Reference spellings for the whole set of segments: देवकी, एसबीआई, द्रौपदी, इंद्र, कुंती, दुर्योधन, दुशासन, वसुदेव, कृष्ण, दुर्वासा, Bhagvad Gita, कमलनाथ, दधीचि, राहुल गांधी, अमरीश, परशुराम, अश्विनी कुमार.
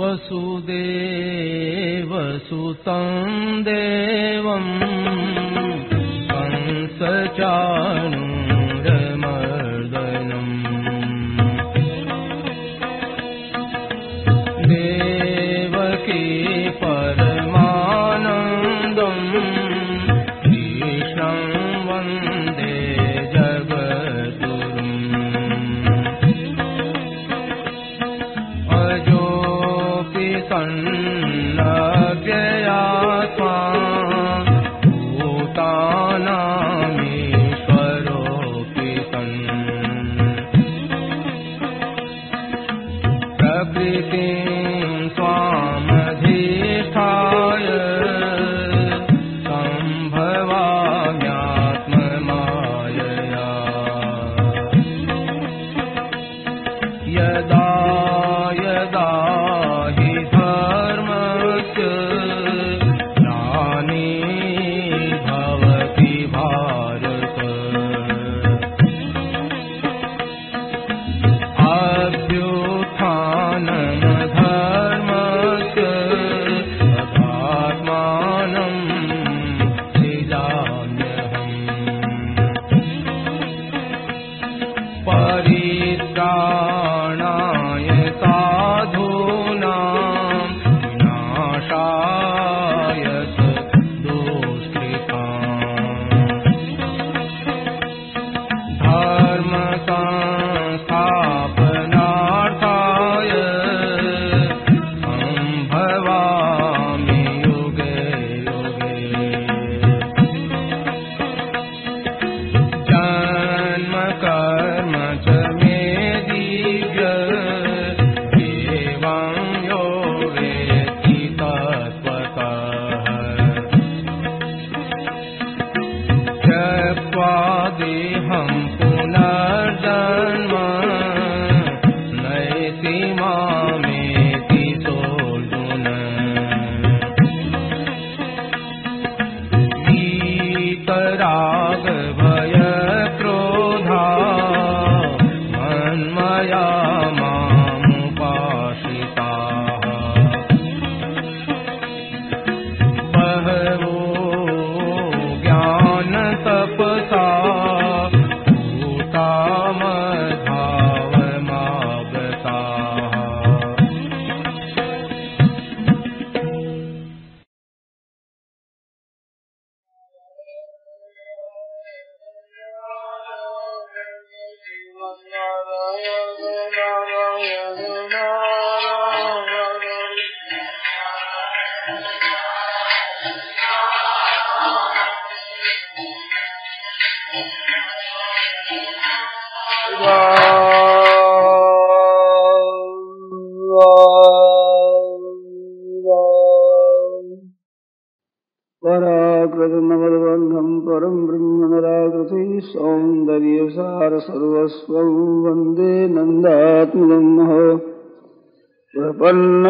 वसुदेव सुतं देवं कंसचाणूरमर्दनम् देवकी परमानन्दं कृष्णं वन्दे जगद्गुरुम् अजो सन्नज्ञयात्मा भूतानामीश्वरोऽपि सन् प्रकृतिं स्वामधिष्ठाय सम्भवाम्यात्ममायया यदा यदा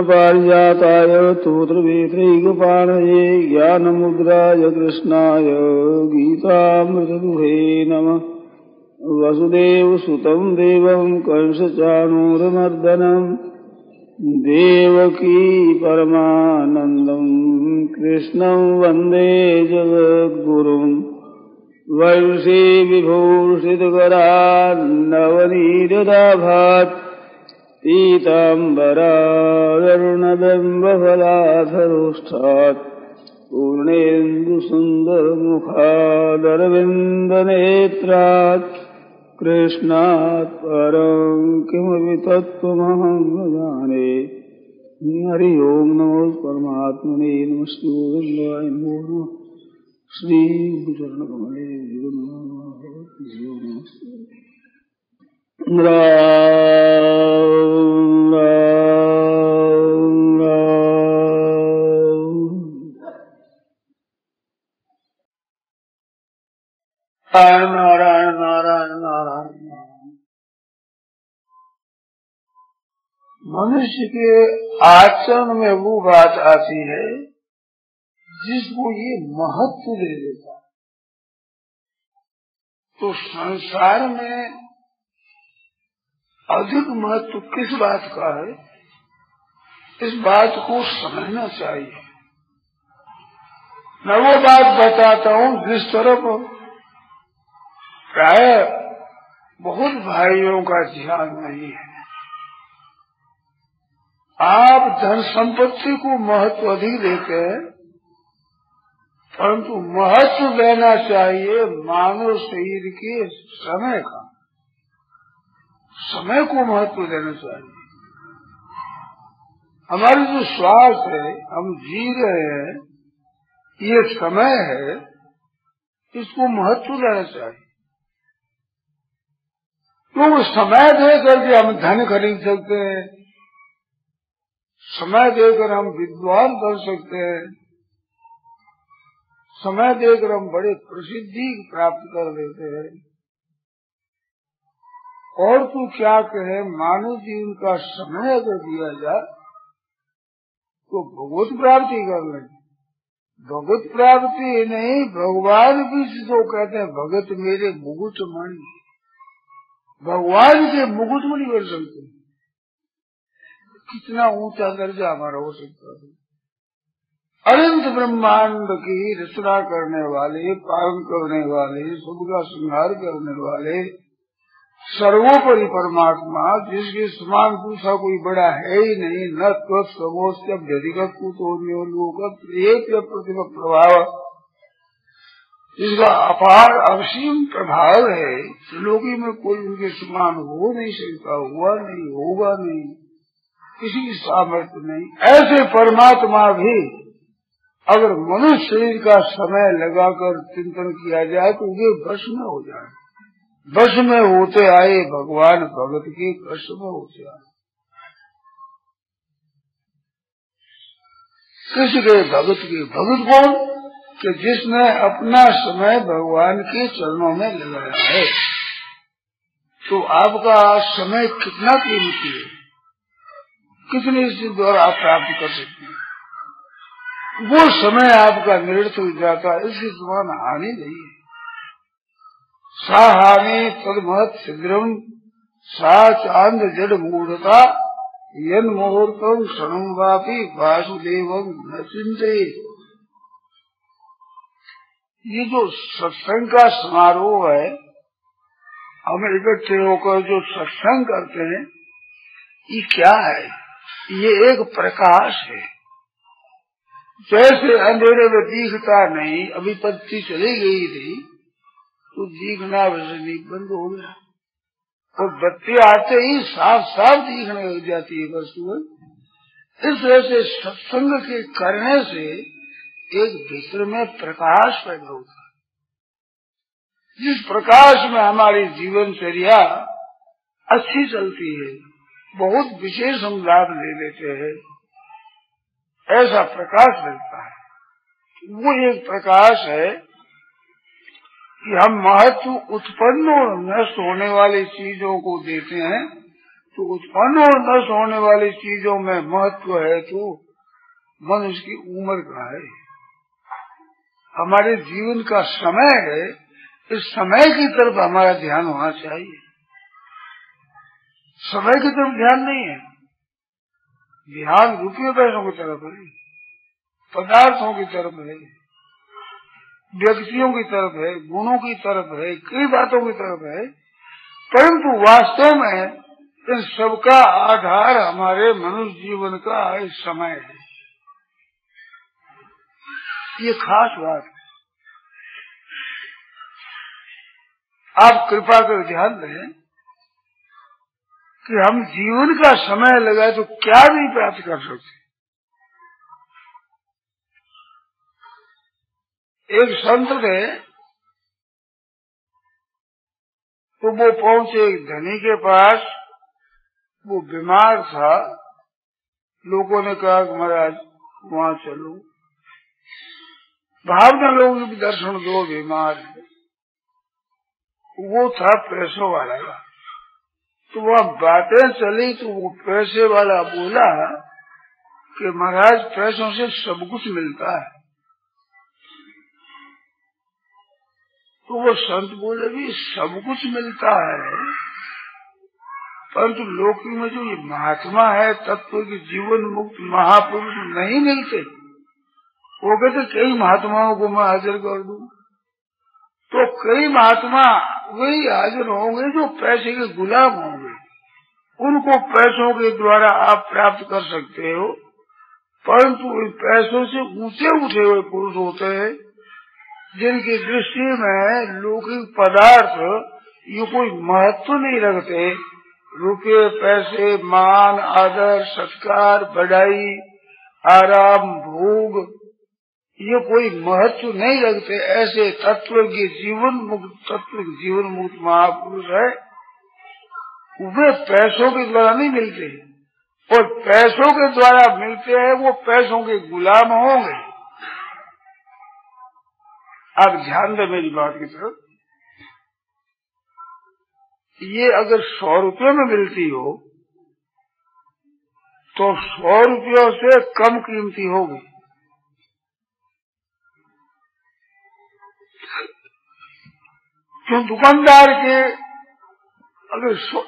पारिजाताय तोत्रवेत्रैकपाणये ज्ञानमुद्राय कृष्णाय गीतामृतदुहे नमः। वसुदेवसुतं देवं कंसचाणूरमर्दनं देवकी परमानन्दं कृष्णं वन्दे जगद्गुरुम्। वैषे विभूषितकरान् नवनीतदाभात् पीताम्बरारुणबिम्बफलाधरोष्ठात् पूर्णेन्दुसुन्दरमुखादरविन्दनेत्रात् कृष्णात् परं किमपि तत्त्वमहं न जाने। हरि ओं नमो परमात्मने नमः। श्रीगोविन्दाय नमो नमः। श्रीचरणकमले नमो नमः। राम राम राम। नारायण नारायण नारायण नारायण। मनुष्य के आचरण में वो बात आती है जिसको ये महत्व दे देता है। तो संसार में अधिक महत्व किस बात का है, इस बात को समझना चाहिए। मैं वो बात बताता हूँ जिस तरफ प्राय बहुत भाइयों का ध्यान नहीं है। आप धन संपत्ति को महत्व अधिक देते हैं, परंतु महत्व देना चाहिए मानव शरीर के समय का। समय को महत्व देना चाहिए। हमारी जो श्वास है, हम जी रहे हैं, ये समय है, इसको महत्व देना चाहिए। क्योंकि समय देकर के हम धन खरीद सकते हैं, समय देकर हम विद्वान बन सकते हैं, समय देकर हम बड़े प्रसिद्धि प्राप्त कर लेते हैं। और तू क्या कहे, मानव जीवन का समय अगर दिया जाए तो भगवत प्राप्ति कर लेंगे। भगवत प्राप्ति नहीं, भगवान भी जो कहते हैं, भगत मेरे मुकुट मणि, भगवान के मुकुट मणि बन सकते। कितना ऊंचा दर्जा हमारा हो सकता है। अनंत ब्रह्मांड की रचना करने वाले, पालन करने वाले, सबका संहार करने वाले सर्वोपरि परमात्मा, जिसके समान दूसरा कोई बड़ा है ही नहीं। न तत्समोस्य व्यधिगत कुतोन्योलोकप्रिय प्रतिभा प्रभाव, जिसका अपार अवसीम प्रभाव है। त्रिलोकी में कोई उनके समान हो नहीं सकता, हुआ नहीं, होगा नहीं, किसी की सामर्थ्य नहीं। ऐसे परमात्मा भी अगर मनुष्य शरीर का समय लगाकर चिंतन किया जाए तो वे वश में हो जाए। वश में होते आए भगवान, भगत के वश में होते आए। कृष्ण के भगत के, भगत कौन कि जिसने अपना समय भगवान के चरणों में लगाया है। तो आपका समय कितना कीमती है, कितने इसके द्वारा आप प्राप्त कर सकते हैं। वो समय आपका निरर्थक हो जाता है, इसकी समान हानि नहीं है। सा हानि तदमहत शीघ्रम सा चांद जड़ मूर्ता यन मुहूर्तम क्षणम वापी वासुदेवम न चिंतये। ये जो सत्संग का समारोह है, हम इकट्ठे होकर जो सत्संग करते हैं, ये क्या है? ये एक प्रकाश है। जैसे अंधेरे में दिखता नहीं, अभी पत्ती चली गई थी तो दिखना वैसे नहीं, बंद हो गया। और बत्ती आते ही साफ साफ दिखने लग जाती है वस्तु। इस तरह से सत्संग के करने से एक भीतर में प्रकाश पैदा होता है। जिस प्रकाश में हमारी जीवनचर्या अच्छी चलती है, बहुत विशेष हम लाभ ले लेते हैं, ऐसा प्रकाश मिलता है। वो एक प्रकाश है कि हम महत्व उत्पन्न और नष्ट होने वाली चीजों को देते हैं। तो उत्पन्न और नष्ट होने वाली चीजों में महत्व है तो मनुष्य की उम्र का है, हमारे जीवन का समय है। इस समय की तरफ हमारा ध्यान होना चाहिए। समय की तरफ ध्यान नहीं है, ध्यान रुपये पैसों की तरफ है, पदार्थों की तरफ है, व्यक्तियों की तरफ है, गुणों की तरफ है, कई बातों की तरफ है। परंतु वास्तव में इन सबका आधार हमारे मनुष्य जीवन का इस समय है। ये खास बात है। आप कृपा कर ध्यान दें कि हम जीवन का समय लगाए तो क्या नहीं प्राप्त कर सकते। एक संत थे, तो वो पहुंचे एक धनी के पास। वो बीमार था। लोगों ने कहा महाराज वहाँ चलो, भावना लोगों के दर्शन दो, बीमार है। वो था पैसों वाला। तो वह बातें चली तो वो पैसे वाला बोला कि महाराज पैसों से सब कुछ मिलता है। तो वो संत बोले भी सब कुछ मिलता है, परंतु लोक में जो ये महात्मा है तत्व के जीवन मुक्त महापुरुष नहीं मिलते। वो कहते कई महात्माओं को मैं हाजिर कर दूं, तो कई महात्मा वही हाजिर होंगे जो पैसे के गुलाम होंगे। उनको पैसों के द्वारा आप प्राप्त कर सकते हो, परंतु पैसों से ऊंचे उठे हुए पुरुष होते हैं जिनकी दृष्टि में लौकिक पदार्थ ये कोई महत्व नहीं रखते। रुपये, पैसे, मान, आदर, सत्कार, बढ़ाई, आराम, भोग ये कोई महत्व नहीं रखते। ऐसे तत्व के जीवन मुक्त महापुरुष है वे पैसों के द्वारा नहीं मिलते, और पैसों के द्वारा मिलते हैं वो पैसों के गुलाम होंगे। आप ध्यान दें मेरी बात की तरफ। ये अगर 100 रुपये में मिलती हो तो 100 रुपयों से कम कीमती होगी। तो दुकानदार के अगर 100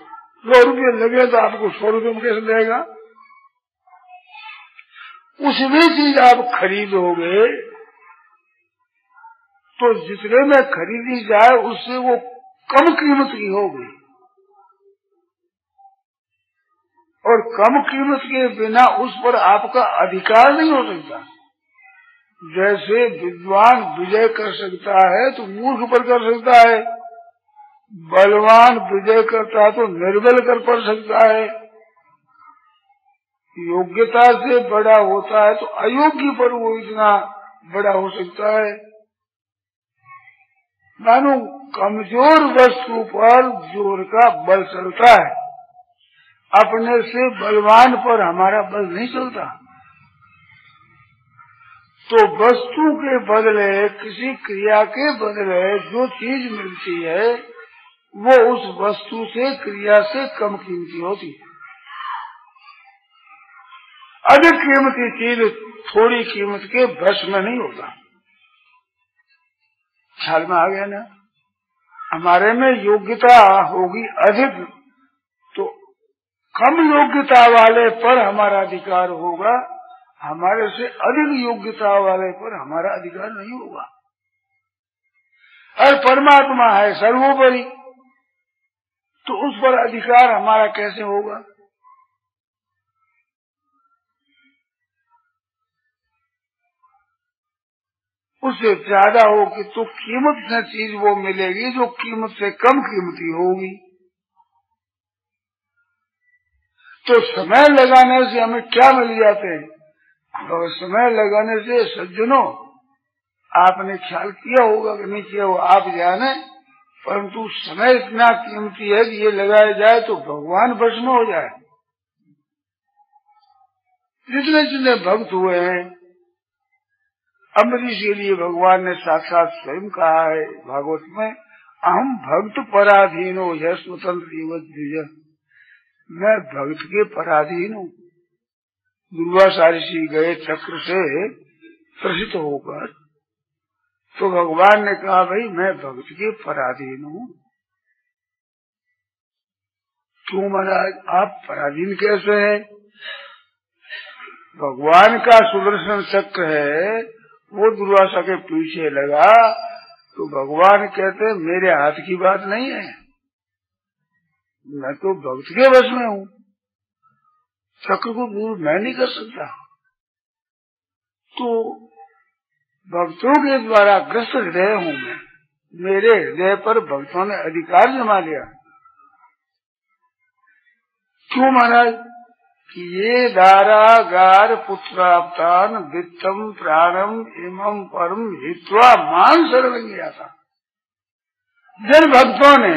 रुपये लगे तो आपको 100 रुपये में कैसे देगा? उस भी चीज आप खरीदोगे तो जितने में खरीदी जाए उससे वो कम कीमत की होगी, और कम कीमत के बिना उस पर आपका अधिकार नहीं हो सकता। जैसे विद्वान विजय कर सकता है तो मूर्ख पर कर सकता है, बलवान विजय करता है तो निर्बल कर पड़ सकता है, योग्यता से बड़ा होता है तो अयोग्य पर वो इतना बड़ा हो सकता है। मानो कमजोर वस्तु पर जोर का बल चलता है, अपने से बलवान पर हमारा बल नहीं चलता। तो वस्तु के बदले, किसी क्रिया के बदले जो चीज मिलती है वो उस वस्तु से, क्रिया से कम कीमती होती है। अधिक कीमती चीज थोड़ी कीमत के वश में नहीं होता। ख्याल में आ गया ना? हमारे में योग्यता होगी अधिक, तो कम योग्यता वाले पर हमारा अधिकार होगा, हमारे से अधिक योग्यता वाले पर हमारा अधिकार नहीं होगा। और परमात्मा है सर्वोपरि, तो उस पर अधिकार हमारा कैसे होगा? उससे ज्यादा हो कि तो कीमत से चीज वो मिलेगी जो कीमत से कम कीमती होगी। तो समय लगाने से हमें क्या मिल जाते हैं? और समय लगाने से सज्जनों, आपने ख्याल किया होगा कि नहीं किया होगा आप जाने, परंतु समय इतना कीमती है कि ये लगाया जाए तो भगवान भस्म हो जाए। जितने जितने भक्त हुए हैं, अमरीश के लिए भगवान ने साक्षात स्वयं कहा है भागवत में, अहम भक्त पराधीन हो यह स्वतंत्र, मैं भक्त के पराधीन हूँ। दुर्वासा ऋषि गए चक्र से त्रसित होकर, तो भगवान ने कहा भाई मैं भक्त के पराधीन हूँ। क्यों महाराज आप पराधीन कैसे हैं? भगवान का सुदर्शन चक्र है वो दुर्वासा के पीछे लगा, तो भगवान कहते मेरे हाथ की बात नहीं है, मैं तो भक्त के वश में हूँ, चक्र को दूर मैं नहीं कर सकता। तो भक्तों के द्वारा ग्रस्त हृदय हूँ मैं, मेरे हृदय पर भक्तों ने अधिकार जमा लिया। क्यों महाराज? कि ये दारागार पुत्राप्तान वित्तम प्राणम इमम परम हित्वा मान सर्वंग आता। जिन भक्तों ने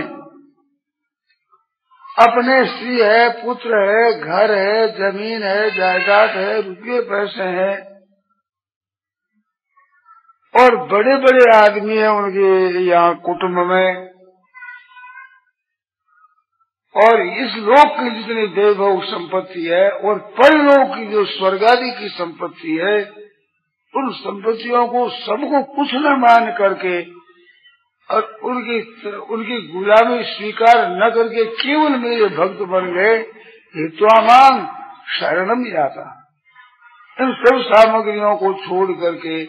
अपने स्त्री है, पुत्र है, घर है, जमीन है, जायदाद है, रुपये पैसे हैं, और बड़े बड़े आदमी हैं उनके यहाँ कुटुम्ब में, और इस लोक की जितनी वैभव संपत्ति है और परलोक की जो स्वर्गादि की संपत्ति है, उन संपत्तियों को सबको कुछ न मान करके और उनकी गुलामी स्वीकार न करके केवल मेरे भक्त बन गए, हितवामान शरणम याता, इन सब सामग्रियों को छोड़ करके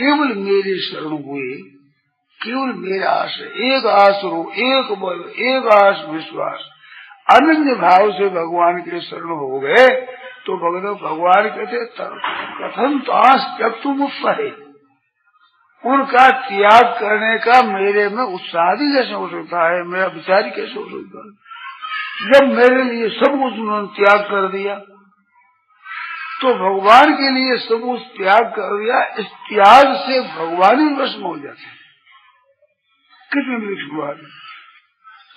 केवल मेरी शरण हुए, केवल मेरा आश्रय, एक आश्रो एक बल एक आश विश्वास, अनन्य भाव से भगवान के शरण हो गए तो भगवान कहते कथन ताश जब तुम उत्साह, उनका त्याग करने का मेरे में उत्साह ही कैसे हो सकता है, मेरा विचार कैसे हो सकता है, जब मेरे लिए सब कुछ उन्होंने त्याग कर दिया। तो भगवान के लिए सब कुछ त्याग कर दिया, इस त्याग से भगवान ही भस्म हो जाते हैं। कितनी वृक्ष बात है,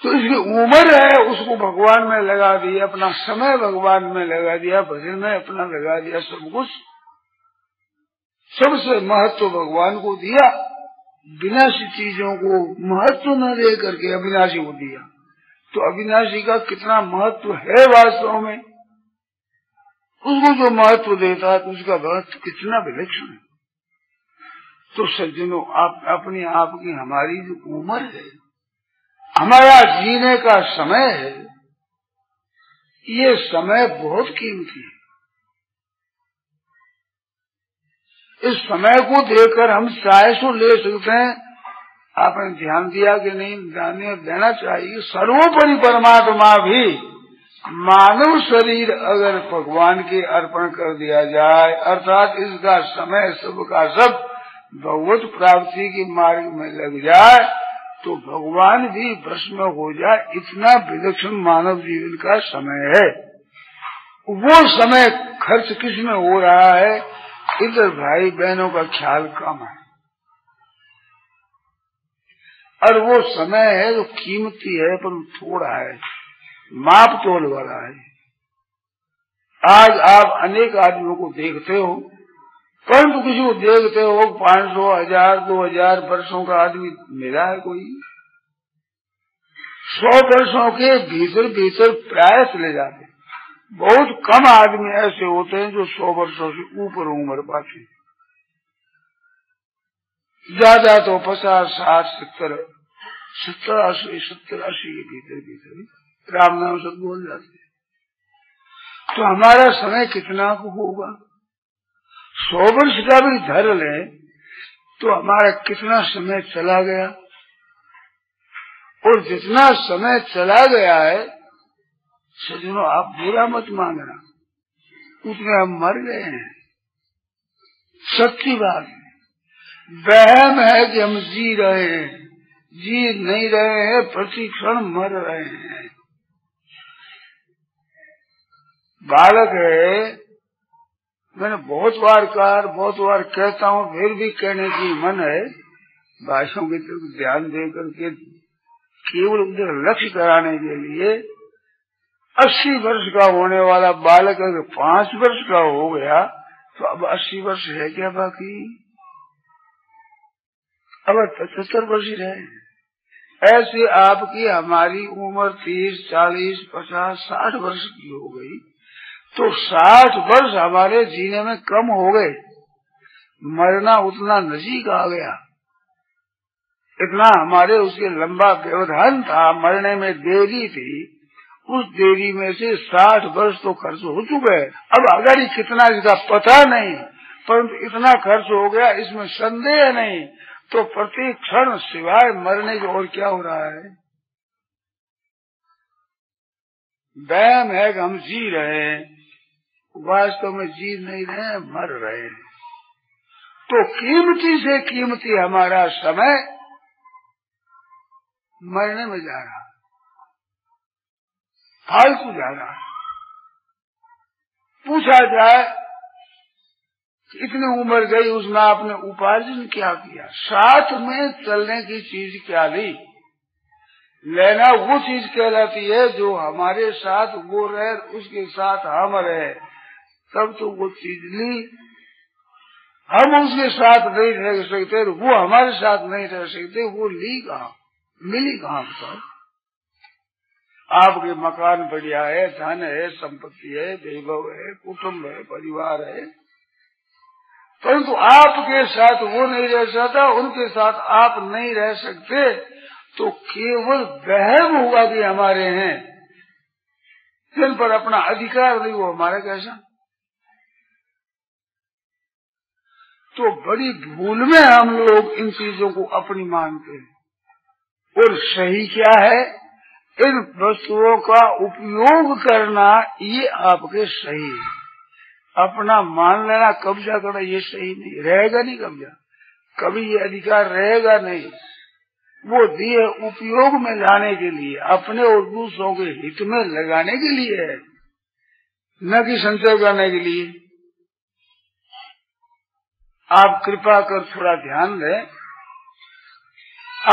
तो इसकी उम्र है उसको भगवान में लगा दिया, अपना समय भगवान में लगा दिया, भजन में अपना लगा दिया, सब कुछ सबसे महत्व भगवान को दिया, विनाशी चीजों को महत्व न दे करके अविनाशी को दिया। तो अविनाशी का कितना महत्व है वास्तव में, उसको जो महत्व देता है तो उसका महत्व कितना विलक्षण है। तो सज्जनों, आप अपने आप की हमारी जो उम्र है, हमारा जीने का समय है, ये समय बहुत कीमती है। इस समय को देकर हम चाहे सो ले सकते हैं। आपने ध्यान दिया कि नहीं, ध्यान देना चाहिए। सर्वोपरि परमात्मा भी मानव शरीर अगर भगवान के अर्पण कर दिया जाए, अर्थात इसका समय सब का सब भगवत प्राप्ति के मार्ग में लग जाए, तो भगवान भी भस्म हो जाए। इतना विलक्षण मानव जीवन का समय है। वो समय खर्च किस में हो रहा है? इधर भाई बहनों का ख्याल कम है, और वो समय है जो कीमती है पर थोड़ा है, माप तोल वाला है। आज आप अनेक आदमियों को देखते हो, परंतु किसी को देखते हो 500, 1000, 2000 वर्षों का आदमी मिला है कोई? 100 वर्षों के भीतर भीतर प्राय चले जाते। बहुत कम आदमी ऐसे होते हैं जो 100 वर्षों से ऊपर उम्र पाते। ज्यादा तो 50, 60, 70, 80 के भीतर भीतर राम नाम सब बोल जाते हैं। तो हमारा समय कितना को होगा? 100 वर्ष का भी धर ले तो हमारा कितना समय चला गया? और जितना समय चला गया है सज्जनों, आप बुरा मत मानना, उतने हम मर गए हैं। सच्ची बात है, वहम है कि हम जी रहे हैं, जी नहीं रहे हैं, प्रतिक्षण मर रहे हैं। बालक है, मैंने बहुत बार कहा, बहुत बार कहता हूँ, फिर भी कहने की मन है। भाषाओं की तरफ ध्यान दे करके केवल उधर लक्ष्य कराने के लिए, 80 वर्ष का होने वाला बालक अगर 5 वर्ष का हो गया तो अब 80 वर्ष है क्या बाकी? अब 75 वर्ष ही रहे। ऐसे आपकी हमारी उम्र 30, 40, 50, 60 वर्ष की हो गई, तो 60 वर्ष हमारे जीने में कम हो गए, मरना उतना नजीक आ गया। इतना हमारे उसके लंबा व्यवधान था, मरने में देरी थी, उस देरी में से 60 वर्ष तो खर्च हो चुके हैं। अब अगर कितना इसका पता नहीं, परंतु इतना खर्च हो गया इसमें संदेह नहीं। तो प्रत्येक क्षण सिवाय मरने के और क्या हो रहा है? वहम है कि हम जी रहे हैं, वास्तव में जी नहीं रहे, मर रहे हैं। तो कीमती से कीमती हमारा समय मरने में जा रहा, फालतू जा रहा। पूछा जाए इतनी उम्र गई, उसमें आपने उपार्जन क्या किया? साथ में चलने की चीज क्या ली? लेना वो चीज कहलाती है जो हमारे साथ वो रहे, उसके साथ हम रहे, तब तो वो चीज ली। हम उसके साथ नहीं रह सकते, वो हमारे साथ नहीं रह सकते, वो ली कहाँ, मिली कहाँ? आपके मकान बढ़िया है, धन है, संपत्ति है, वैभव है, कुटुम्ब है, परिवार है, परंतु आपके साथ वो नहीं रह सकता, उनके साथ आप नहीं रह सकते, तो केवल वहम हुआ भी हमारे हैं जिन पर अपना अधिकार नहीं, वो हमारा कैसा? तो बड़ी भूल में हम लोग इन चीजों को अपनी मानते हैं। और सही क्या है? इन वस्तुओं का उपयोग करना, ये आपके सही है। अपना मान लेना, कब्जा करना, ये सही नहीं रहेगा, नहीं कब्जा, कभी ये अधिकार रहेगा नहीं। वो दिए उपयोग में लाने के लिए, अपने और दूसरों के हित में लगाने के लिए है, न कि संचय करने के लिए। आप कृपा कर थोड़ा ध्यान दें।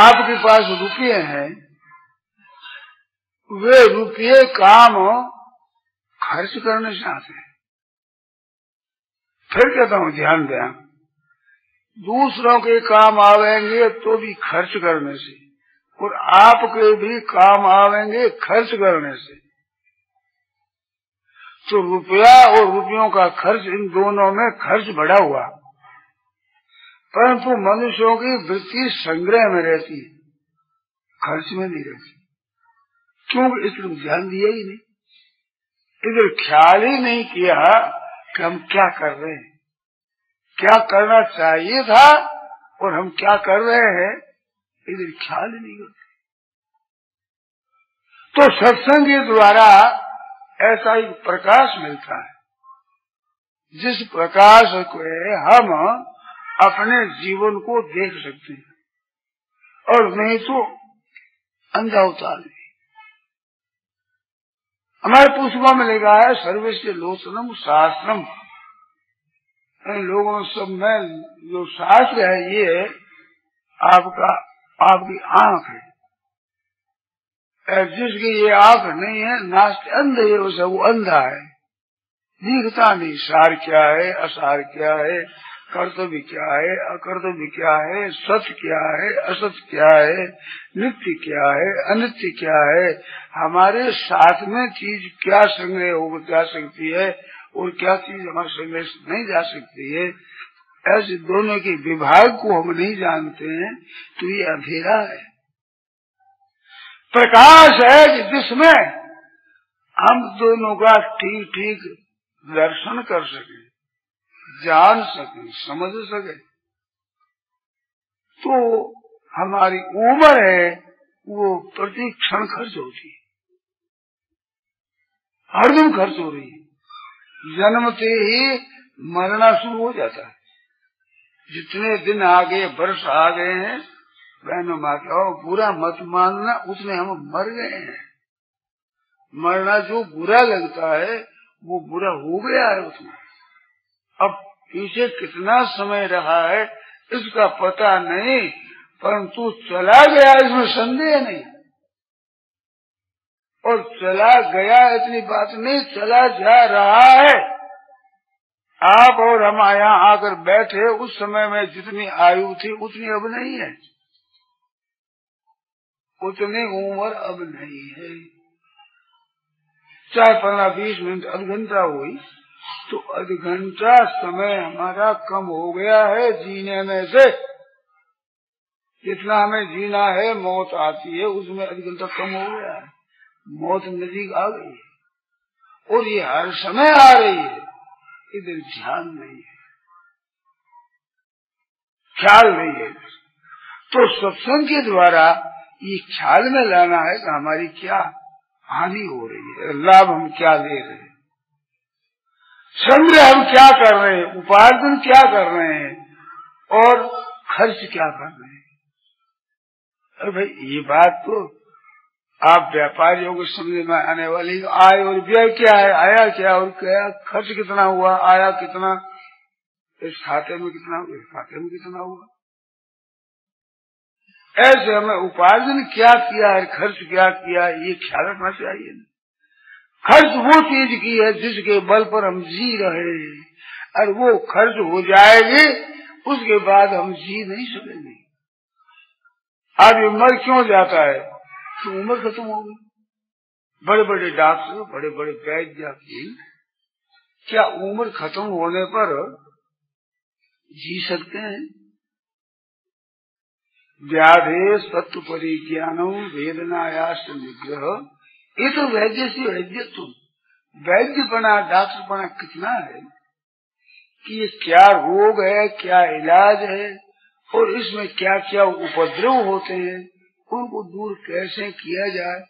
आपके पास रुपये हैं, वे रुपये काम खर्च करने से आते हैं। फिर कहता हूँ ध्यान दें, दूसरों के काम आवेंगे तो भी खर्च करने से, और आपके भी काम आवेंगे खर्च करने से। तो रुपया और रुपयों का खर्च, इन दोनों में खर्च बढ़ा हुआ, परंतु मनुष्यों की वृत्ति संग्रह में रहती है, खर्च में नहीं रहती। क्योंकि इस पर ध्यान दिया ही नहीं, इधर ख्याल ही नहीं किया कि हम क्या कर रहे हैं, क्या करना चाहिए था, और हम क्या कर रहे हैं, इधर ख्याल नहीं करते। तो सत्संग के द्वारा ऐसा एक प्रकाश मिलता है, जिस प्रकाश को हम अपने जीवन को देख सकते हैं, और नहीं तो अंधा होता है। हमारे पुष्पा में लिखा है सर्वस्य लोचनम शास्त्रम, लोगों सब में जो शास्त्र है ये आपका, आपकी आंख है। जिसकी ये आंख नहीं है, नास्ते अंधे, वो अंधा है, दिखता नहीं सार क्या है, असार क्या है, कर्तव्य क्या है, अकर्तव्य क्या है, सत्य क्या है, असत्य क्या है, नित्य क्या है, अनित्य क्या है, हमारे साथ में चीज क्या संग्रह हो जा सकती है और क्या चीज हमारे संग्रह नहीं जा सकती है, ऐसे दोनों के विभाग को हम नहीं जानते हैं। तो ये अंधेरा है, प्रकाश है कि जिसमें हम दोनों का ठीक ठीक दर्शन कर सके, जान सके, समझ सके। तो हमारी उम्र है वो प्रति क्षण खर्च होती है, हरदम खर्च हो रही है, जन्म से ही मरना शुरू हो जाता है। जितने दिन आगे वर्ष आ गए हैं बहनों माताओं, बुरा मत मानना, उसमें हम मर गए हैं। मरना जो बुरा लगता है वो बुरा हो गया है उसमें। अब पीछे कितना समय रहा है इसका पता नहीं, परंतु चला गया इसमें संदेह नहीं, और चला गया इतनी बात नहीं, चला जा रहा है। आप और हम यहाँ आकर बैठे, उस समय में जितनी आयु थी उतनी अब नहीं है, उतनी उम्र अब नहीं है। चाहे 15-20 मिनट आध घंटा हुई, तो आध घंटा समय हमारा कम हो गया है जीने में से। जितना हमें जीना है, मौत आती है, उसमें आध घंटा कम हो गया है, मौत नजदीक आ गई है, और ये हर समय आ रही है। इधर ध्यान नहीं है, ख्याल नहीं है। तो सत्संग के द्वारा ये ख्याल में लाना है कि हमारी क्या हानि हो रही है, लाभ हम क्या ले रहे हैं, संग्रह हम क्या कर रहे हैं, उपार्जन क्या कर रहे हैं, और खर्च क्या कर रहे हैं। अरे भाई, ये बात तो आप व्यापारियों को समझ में आने वाली, आय और व्यय क्या है, आया क्या और क्या, खर्च कितना हुआ, आया कितना, इस खाते में कितना, इस खाते में कितना हुआ। ऐसे हमें उपार्जन क्या किया है, खर्च क्या किया, ये ख्याल रखना चाहिए। खर्च वो चीज की है जिसके बल पर हम जी रहे हैं, और वो खर्च हो जाएगी, उसके बाद हम जी नहीं सकेंगे। आज उम्र क्यों जाता है? तो उम्र खत्म हो गई, बड़े बड़े डॉक्टर, बड़े बड़े वैद्य भी क्या उम्र खत्म होने पर जी सकते हैं? व्याधे सत्व परिज्ञानम वेदनायाश्च निग्रह, ये तो वैद्य से वैद्य तुम वैद्य बना, डॉक्टर बना कितना है कि ये क्या रोग है, क्या इलाज है और इसमें क्या क्या उपद्रव होते हैं, उनको दूर कैसे किया जाए,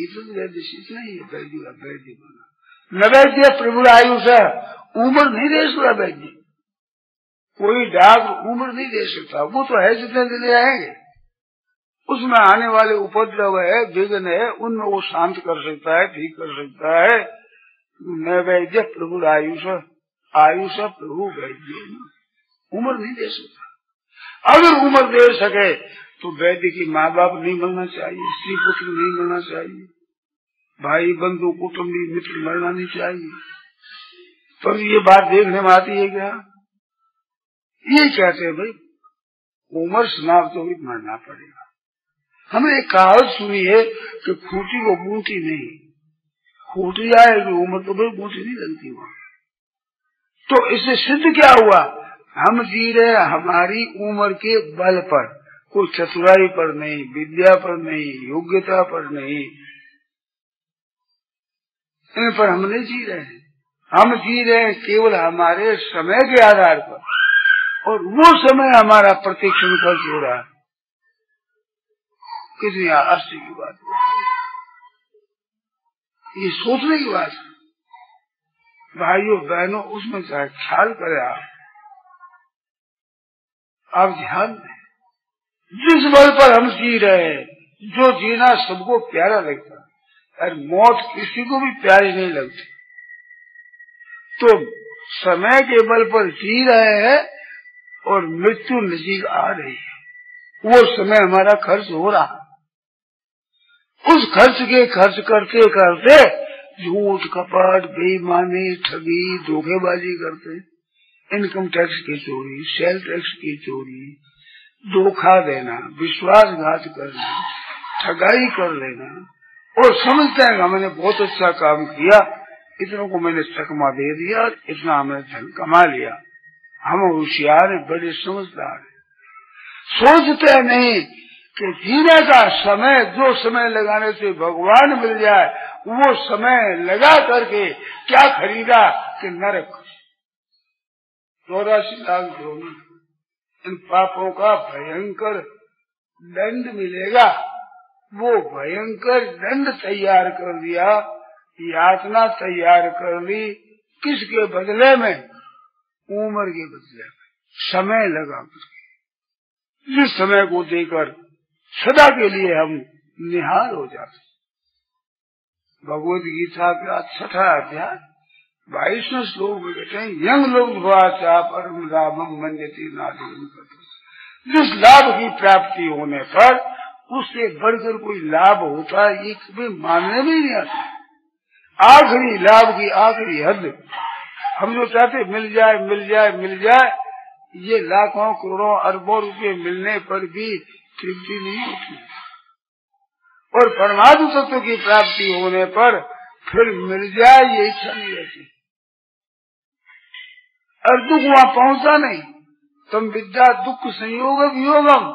ये तो वैद्य से नहीं है। वैद्य वैद्य बना न वैद्य प्रभु आयुष है, उम्र नहीं दे सकता वैद्य, कोई डॉक्टर उम्र नहीं दे सकता। वो तो है जितने दिन रहेंगे, उसमें आने वाले उपद्रव है, विघ्न है, उनमें वो शांत कर सकता है, ठीक कर सकता है। न वैद्य प्रभु आयुष, आयुष प्रभु वैद्य, उम्र नहीं दे सकता। अगर उम्र दे सके तो वैद्य की माँ बाप नहीं मरना चाहिए, स्त्री पुत्र नहीं मरना चाहिए, भाई बंधु कुटुम्बी मित्र मरना नहीं चाहिए। पर ये बात देखने में आती है क्या? ये कहते हैं भाई उम्र समाप्त होगी मरना पड़ेगा। हमने एक कहावत सुनी है कि खूंटी को बूंटी नहीं, खूंटी आए जो उम्र तो भाई बूंटी नहीं लगती वहाँ। तो इससे सिद्ध क्या हुआ? हम जी रहे हमारी उम्र के बल पर, कोई चतुराई पर नहीं, विद्या पर नहीं, योग्यता पर नहीं, इन पर हम नहीं जी रहे हैं। हम जी रहे हैं केवल हमारे समय के आधार पर, और वो समय हमारा प्रतिक्षण खर्च हो रहा है। कितनी आश्चर्य की बात है, ये सोचने की बात है। भाइयों बहनों, उसमें चाहे ख्याल करें आप ध्यान दें, जिस बल पर हम जी रहे हैं, जो जीना सबको प्यारा लगता है, अरे मौत किसी को भी प्यारी नहीं लगती। तो समय के बल पर जी रहे हैं और मृत्यु नजीक आ रही है, वो समय हमारा खर्च हो रहा। उस खर्च के खर्च करते करते झूठ कपट बेईमानी ठगी धोखेबाजी करते, इनकम टैक्स की चोरी, सेल टैक्स की चोरी, धोखा देना, विश्वासघात करना, ठगाई कर लेना, और समझते हैं मैंने बहुत अच्छा काम किया, इतनों को मैंने चकमा दे दिया, इतना हमने धन कमा लिया। हम होशियार हैं, बड़े समझदार हैं। सोचते नहीं कि जीने का समय, जो समय लगाने से भगवान मिल जाए, वो समय लगा करके क्या खरीदा कि नरक, 84 लाख धोनी, इन पापों का भयंकर दंड मिलेगा। वो भयंकर दंड तैयार कर दिया, यातना तैयार कर ली, किसके बदले में? उम्र के बदले में, समय लगा। जिस समय को देकर सदा के लिए हम निहाल हो जाते। भगवद गीता का 6वां अध्याय 22वें श्लोक में कहते हैं, यंग लोग द्वाचा परम रामम मंजती नादीन करते। जिस लाभ की प्राप्ति होने पर उससे बढ़कर कोई लाभ होता है, ये कभी मानने में नहीं आता। आखिरी लाभ की आखिरी हद, हम जो चाहते मिल जाए मिल जाए मिल जाए, ये लाखों करोड़ों अरबों रुपए मिलने पर भी तृप्ति नहीं होती। और परमात्म तत्व की प्राप्ति होने पर फिर मिल जाए ये इच्छा नहीं रहती। और दुख वहाँ पहुँचा नहीं, तुम विद्या दुख संयोग वियोगम,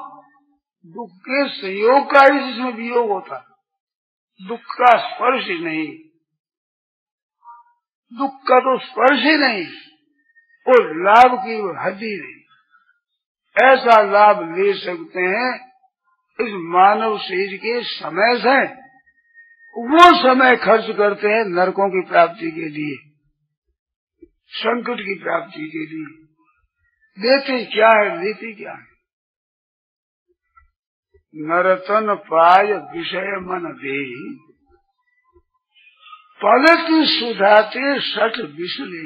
दुख के संयोग का ही जिसमें वियोग होता, दुख का स्पर्श ही नहीं, दुख का तो स्पर्श ही नहीं, और लाभ की हद ही नहीं। ऐसा लाभ ले सकते हैं इस मानव शरीर के समय से, वो समय खर्च करते हैं नरकों की प्राप्ति के लिए, संकट की प्राप्ति के लिए। देते क्या है, लेते क्या है? नरतन पाय विषय मन दे, पलक सुधाते सठ बिसले।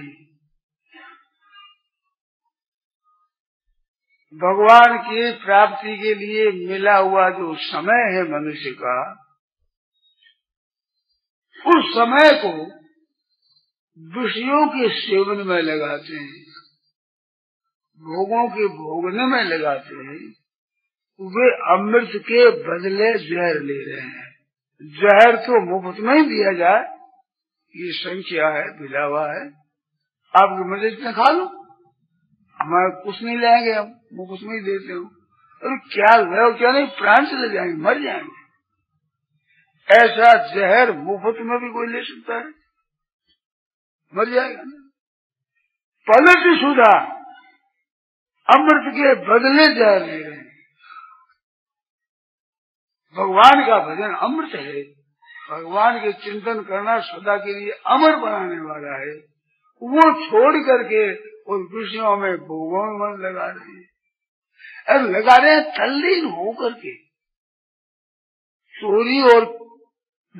भगवान की प्राप्ति के लिए मिला हुआ जो समय है मनुष्य का, उस समय को विषयों के सेवन में लगाते हैं, भोगों के भोगने में लगाते हैं। वे अमृत के बदले जहर ले रहे हैं, जहर तो मुफ्त में ही दिया जाए, ये संख्या है, बिलावा है, आप मुझे इतना खा लो, हमारा कुछ नहीं लाएंगे, हम वो कुछ नहीं देते हो, अरे क्या ले क्या नहीं, प्राण से ले जाएंगे, मर जाएंगे। ऐसा जहर मुफ्त में भी कोई ले सकता है? मर जाएगा ना। पलट सुधा अमृत के बदले जहर ले रहे हैं। भगवान का भजन अमृत है, भगवान के चिंतन करना सदा के लिए अमर बनाने वाला है, वो छोड़ करके उन विषयों में भोगों में मन लगा रहे हैं, और लगा रहे हैं तल्लीन हो करके, चोरी और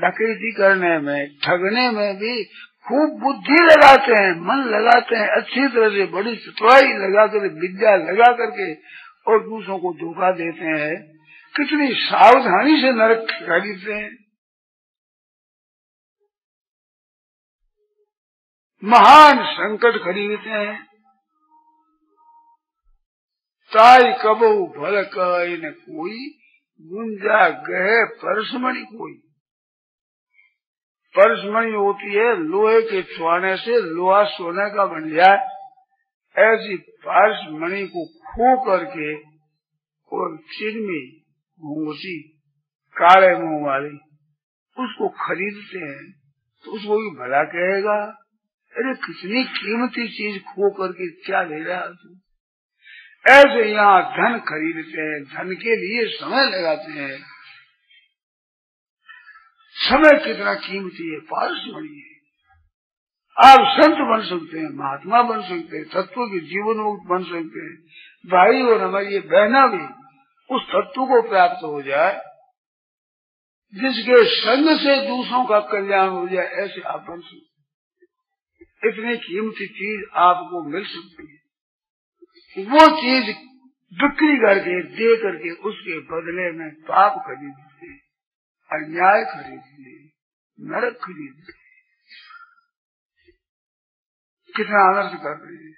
डकैती करने में, ठगने में भी खूब बुद्धि लगाते हैं, मन लगाते हैं, अच्छी तरह से बड़ी सतवाई लगा कर, विद्या लगा करके, और दूसरों को धोखा देते हैं। कितनी सावधानी से नरक खरीदते हैं। महान संकट खरीदते हैं। ताई कबो भलक न कोई गुंजा गए परसमणि। कोई परसमणि होती है लोहे के छुआने से लोहा सोने का बन जाए, ऐसी परसमणि को खो करके और चिरमी घूंघसी काले मुंह वाली उसको खरीदते हैं, तो उसको भी भला कहेगा? अरे कितनी कीमती चीज खो करके क्या ले रहा तू? ऐसे यहाँ धन खरीदते हैं, धन के लिए समय लगाते हैं। समय कितना कीमती है, पारसमणि है। आप संत बन सकते हैं, महात्मा बन सकते हैं, तत्व के जीवन मुक्त बन सकते हैं। भाई और हमारी ये बहना भी उस तत्व को प्राप्त हो जाए जिसके संग से दूसरों का कल्याण हो जाए, ऐसे आप बन सकते। इतनी कीमती चीज आपको मिल सकती है, वो चीज बिक्री करके, दे करके उसके बदले में पाप खरीदते, अन्याय खरीदते, नरक खरीदते, कितना आनंद कर रहे हैं।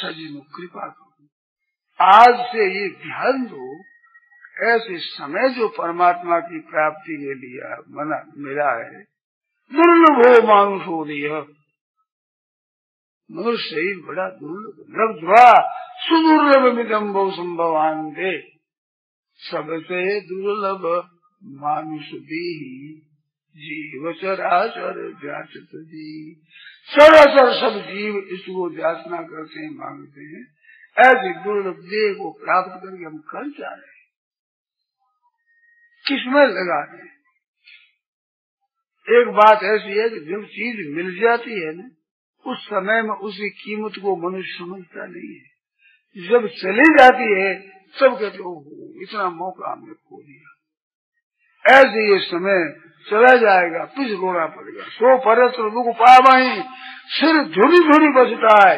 सज्जनों कृपा करो, आज से ये ध्यान दो, ऐसे समय जो परमात्मा की प्राप्ति के लिए मना मिला है, दुर्लभ हो मानुष हो दिया, मनुष्य शरीर बड़ा दुर्लभ, लब्ध्वा सुदुर्लभ मिदम्बो संभवान दे, सबसे दुर्लभ मानुष भी जीव चराचर जाचत जी। चराचर सब जीव इसको जाचना करते हैं, मांगते हैं, ऐसे दुर्लभ देह को प्राप्त करके हम कर जा रहे हैं, किस्मत लगा रहे हैं। एक बात ऐसी है कि जब चीज मिल जाती है ना, उस समय में उसकी कीमत को मनुष्य समझता नहीं है, जब चली जाती है तब कहते हो इतना मौका हमने खो दिया। ऐसे ये समय चला जाएगा, फिर रोना पड़ेगा। सो परत दुख पावाई, सिर धुरी धुरी बचता है,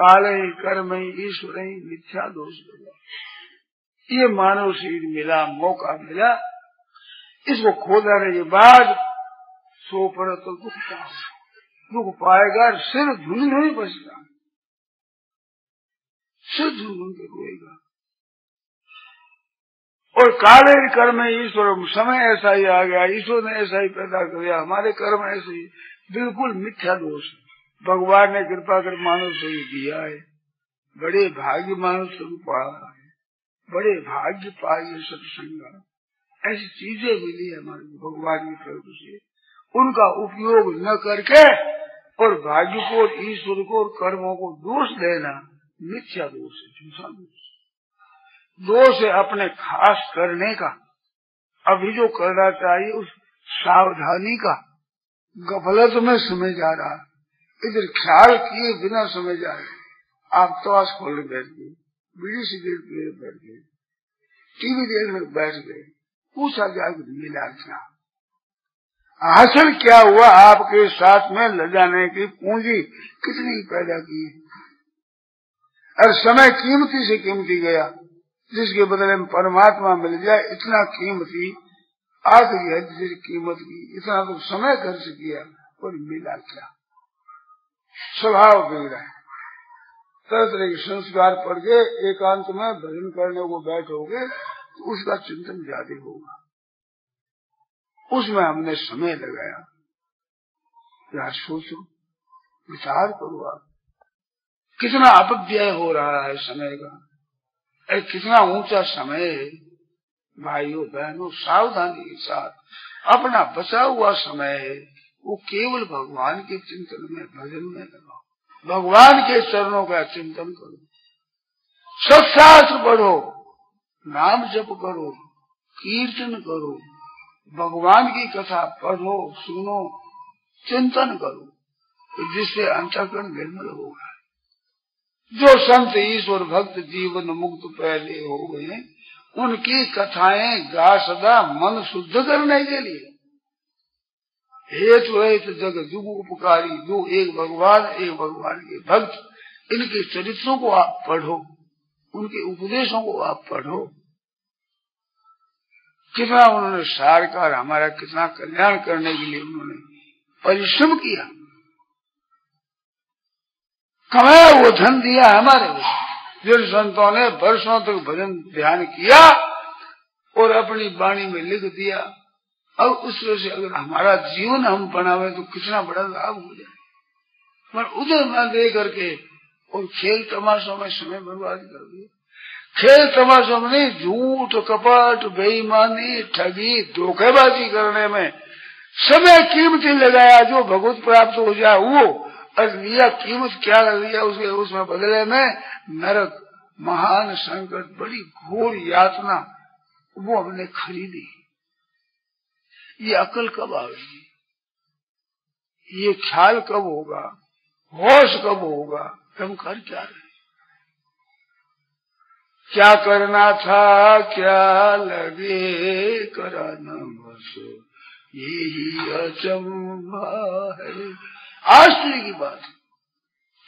काले कर्म ईश्वर ही मिथ्या दोष लगा। ये मानव शरीर मिला, मौका मिला, इसको खो जाने के बाद सो पर तो दुख पाएगा, सिर धुन नहीं बचता, सिर धुन के रोएगा। और काले कर्म ईश्वर, समय ऐसा ही आ गया, ईश्वर ने ऐसा ही पैदा कर दिया, हमारे कर्म ऐसे ही, बिल्कुल मिथ्या दोष। भगवान ने कृपा कर मानव शरीर दिया है, बड़े भाग्य मानव स्वरूप पाया है, बड़े भाग्य पाए सत्संग, ऐसी चीजें मिली हमारे भगवान की तरफ से, उनका उपयोग न करके और भाग्य को, ईश्वर को और कर्मों को दोष देना मिथ्या दोष है, झूठा दोष। दोष है अपने खास करने का, अभी जो करना चाहिए उस सावधानी का, गफलत में समय जा रहा है, इधर ख्याल किए बिना समझ आ रहे, आप तो आज खोल बैठ गए, बीड़ी सिगरेट पी बैठ गए, टीवी देखने बैठ गए, पूछा जाए मिला क्या, हासिल क्या हुआ? आपके साथ में ले जाने की पूंजी कितनी पैदा की है? और समय कीमती से कीमती गया, जिसके बदले में परमात्मा मिल जाए, इतना कीमती आखिरी है जिस कीमत की, इतना तो समय खर्च किया और मिला क्या? स्वभाव बिगड़ा, तरह तरह के संस्कार पड़ गए। एकांत में भजन करने को बैठोगे तो उसका चिंतन ज्यादा होगा। उसमें हमने समय लगाया। जरा सोचो, विचार करो आप, कितना अपव्यय हो रहा है समय का। अरे कितना ऊंचा समय है भाइयों बहनों, सावधानी के साथ अपना बचा हुआ समय है वो केवल भगवान के चिंतन में, भजन में लगाओ, भगवान के चरणों का चिंतन करो, सत्शास्त्र पढ़ो, नाम जप करो, कीर्तन करो, भगवान की कथा पढ़ो, सुनो, चिंतन करो, जिससे अंतःकरण निर्मल होगा। जो संत ईश्वर भक्त जीवन मुक्त पहले हो गए, उनकी कथाएं गा सदा मन शुद्ध करने के लिए। हेतु है तो जग जुग उपकारी, जो एक भगवान एक भगवान के भक्त, इनके चरित्रों को आप पढ़ो, उनके उपदेशों को आप पढ़ो। कितना उन्होंने सारकार हमारा कितना कल्याण करने के लिए उन्होंने परिश्रम किया, कमाया वो धन दिया हमारे को। जिन संतों ने वर्षों तक भजन ध्यान किया और अपनी वाणी में लिख दिया, और उस वजह से अगर हमारा जीवन हम बनावे तो कितना बड़ा लाभ हो जाए। पर उधर न दे करके और खेल तमाशों में समय बर्बाद कर दिया। खेल तमाशों में झूठ कपट बेईमानी ठगी धोखेबाजी करने में समय कीमती लगाया, जो भगवत प्राप्त हो जाए वो, और लिया कीमत क्या लिया उसके, उसमें बदले में नरक, महान संकट, बड़ी घोर यातना वो हमने खरीदी। ये अकल कब आएगी? ये ख्याल कब होगा? होश कब होगा? हम कर क्या रहे? क्या करना था क्या लगे कराना बस यही अचंभा है। आश्चर्य की बात,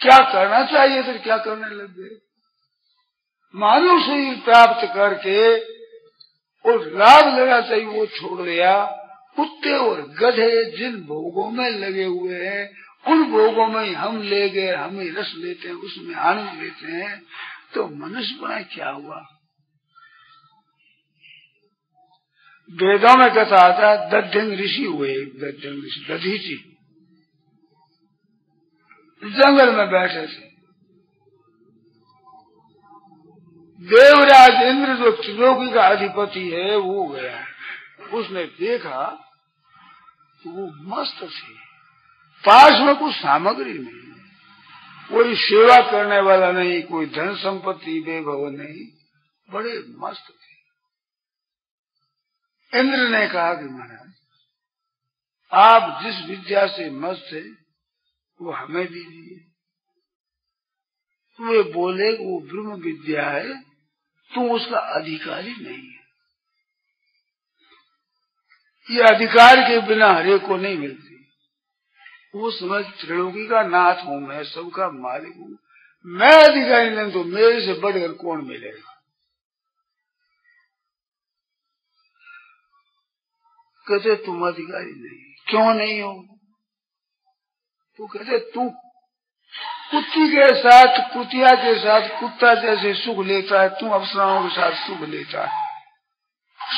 क्या करना चाहिए फिर क्या करने लग गए। मानव शरीर प्राप्त करके और लाभ लेना चाहिए वो छोड़ दिया। कुत्ते और गधे जिन भोगों में लगे हुए हैं, उन भोगों में ही हम ले गए, हम ही रस लेते हैं, उसमें आनंद लेते हैं। तो मनुष्य बना क्या हुआ? वेदों में कथा आता है दध्यंग ऋषि हुए, दध्यंग ऋषि दधीचि जंगल में बैठे थे। देवराज इंद्र जो त्रिलोकी का अधिपति है वो गया, उसने देखा वो मस्त थे, पास में कुछ सामग्री नहीं, कोई सेवा करने वाला नहीं, कोई धन संपत्ति वैभव नहीं, बड़े मस्त थे। इंद्र ने कहा कि महाराज आप जिस विद्या से मस्त है वो हमें दीजिए। तो वे बोले वो ब्रह्म विद्या है, तुम उसका अधिकारी नहीं है, ये अधिकार के बिना हरे को नहीं मिलती। वो समझ त्रिलोकी का नाथ हूँ मैं, सबका मालिक हूँ मैं, अधिकारी नहीं तो मेरे से बढ़कर कौन मिलेगा। कहते तुम अधिकारी नहीं, क्यों नहीं हो? तो कहते तुम कुत्ती के साथ, कुतिया के साथ, कुत्ता जैसे सुख लेता है, तुम अप्सराओं के साथ सुख लेता है।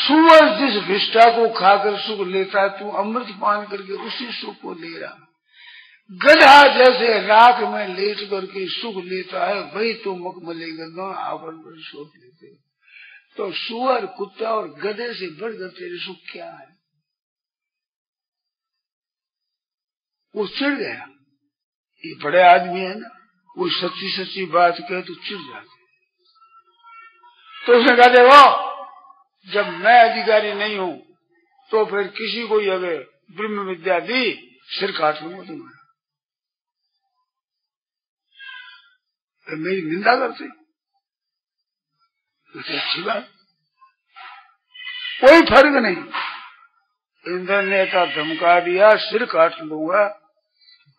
सुअर जिस विष्ठा को खाकर सुख लेता है, तुम अमृत पान करके उसी सुख को ले रहा। गधा जैसे राख में लेट करके सुख लेता है, वही तो मखमली गंगा आवरण पर सुख लेते। तो सुअर, कुत्ता और गधे से बढ़कर तेरे सुख क्या है? वो चिढ़ गया। ये बड़े आदमी है ना, वो सच्ची सच्ची बात कहे तो चिढ़ जाते। तो उसने कहा देखो, जब मैं अधिकारी नहीं हूँ तो फिर किसी को अगर ब्रह्म विद्या दी, सिर काट लूंगा तुम्हारा। मेरी निंदा करते, अच्छी बात, कोई फर्क नहीं। इंद्र ने का धमका दिया, सिर काट लूंगा,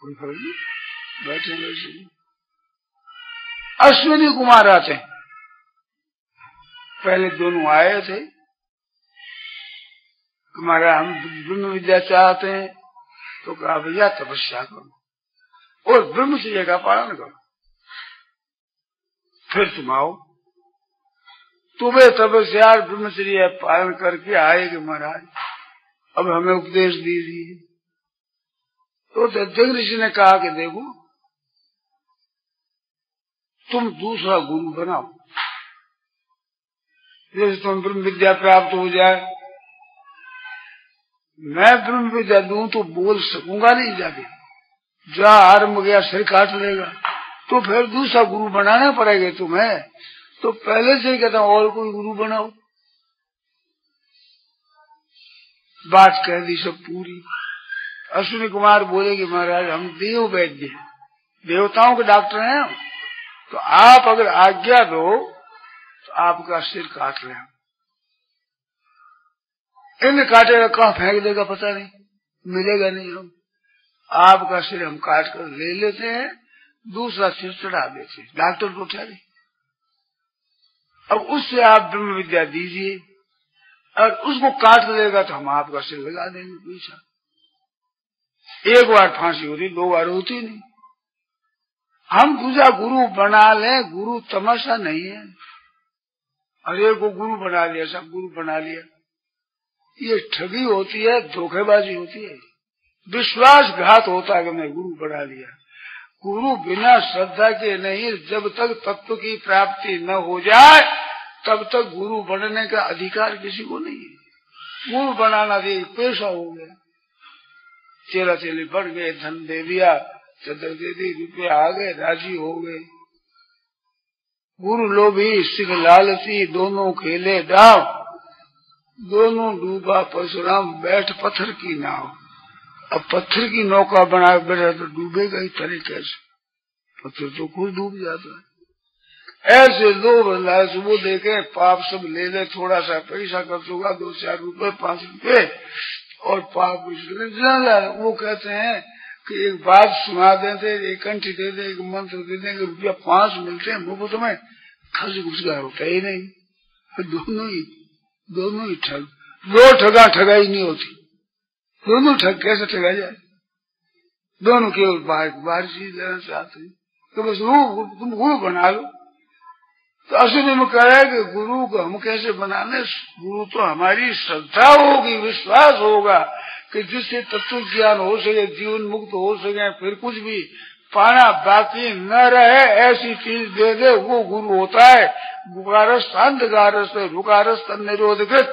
कोई फर्क नहीं, बैठे बैठे। अश्विनी कुमार आते, पहले दोनों आए थे, हमारा हम ब्रह्म विद्या चाहते हैं। तो कहा भैया तपस्या करो और ब्रह्मचर्य का पालन करो, फिर तुम आओ। तुम्हें तपस्या ब्रह्मचर्य पालन करके आएगी महाराज, अब हमें उपदेश दीजिए। तो दैत्य ऋषि ने कहा कि देखो तुम दूसरा गुरु बनाओ, जैसे तुम ब्रह्म विद्या प्राप्त हो जाए, मैं ब्रह्म विद्या दूं तो बोल सकूंगा नहीं, जाके जहाँ आरम्भ गया सिर काट लेगा, तो फिर दूसरा गुरु बनाना पड़ेगा तुम्हें। तो पहले से ही कहता हूँ और कोई गुरु बनाओ। बात कह दी सब पूरी। अश्विनी कुमार बोले कि महाराज हम देव वैद्य हैं, देवताओं के डॉक्टर हैं हम, तो आप अगर आज्ञा दो तो आपका सिर काट रहे हैं। इन काटेगा कहाँ फेंक देगा पता नहीं, मिलेगा नहीं, हम आपका सिर हम काट कर ले लेते हैं, दूसरा सिर चढ़ा देते हैं, डॉक्टर को ठहरे। अब उससे आप ब्रह्म विद्या दीजिए, और उसको काट लेगा तो हम आपका सिर लगा देंगे पीछा। एक बार फांसी होती, दो बार होती नहीं। हम दूसरा गुरु बना ले, गुरु तमाशा नहीं है। अरे को गुरु बना लिया, सब गुरु बना लिया, ये ठगी होती है, धोखेबाजी होती है, विश्वासघात होता है कि मैं गुरु बना लिया। गुरु बिना श्रद्धा के नहीं, जब तक तत्व की प्राप्ति न हो जाए तब तक गुरु बनने का अधिकार किसी को नहीं है। गुरु बनाना भी पेशा हो गया, चेला चेली बढ़ गए, धन दे दिया, चदर दे दी, रुपये आ गए, राजी हो गए। गुरु लोभी सिख लालसी दोनों खेले डाव, दोनों डूबा परशुराम बैठ पत्थर की नाव। अब पत्थर की नौका बना बैठा तो डूबेगा ही, तरे कैसे, पत्थर तो खुद डूब जाता है। ऐसे लोभ लालच वो देखे पाप सब ले ले, थोड़ा सा पैसा खर्च होगा, 2-4 रुपए 5 रुपए, और पाप वो कहते हैं कि एक बात सुना देते, एक कंठी दे दे, एक मंत्र दे दे, ₹5 मिलते हैं मुझको, तो मैं खर्च गुजगार होता ही नहीं। दोनों ही ठग, दो ठगा ठगाई नहीं होती, दोनों ठग। कैसे ठगा जाए, दोनों केवल बाहर चीज लेना चाहते हैं। तो बस तुम गुरु बना लो। तो असुर में कह रहे कि गुरु को हम कैसे बनाने, गुरु तो हमारी श्रद्धा होगी, विश्वास होगा कि जिससे तत्व ज्ञान हो सके, जीवन मुक्त हो सके, फिर कुछ भी पाना बाकी न रहे, ऐसी चीज दे दे, वो गुरु होता है। गुकारस्थ अंधकारस्थ रुकारस्थ निरोधकृत,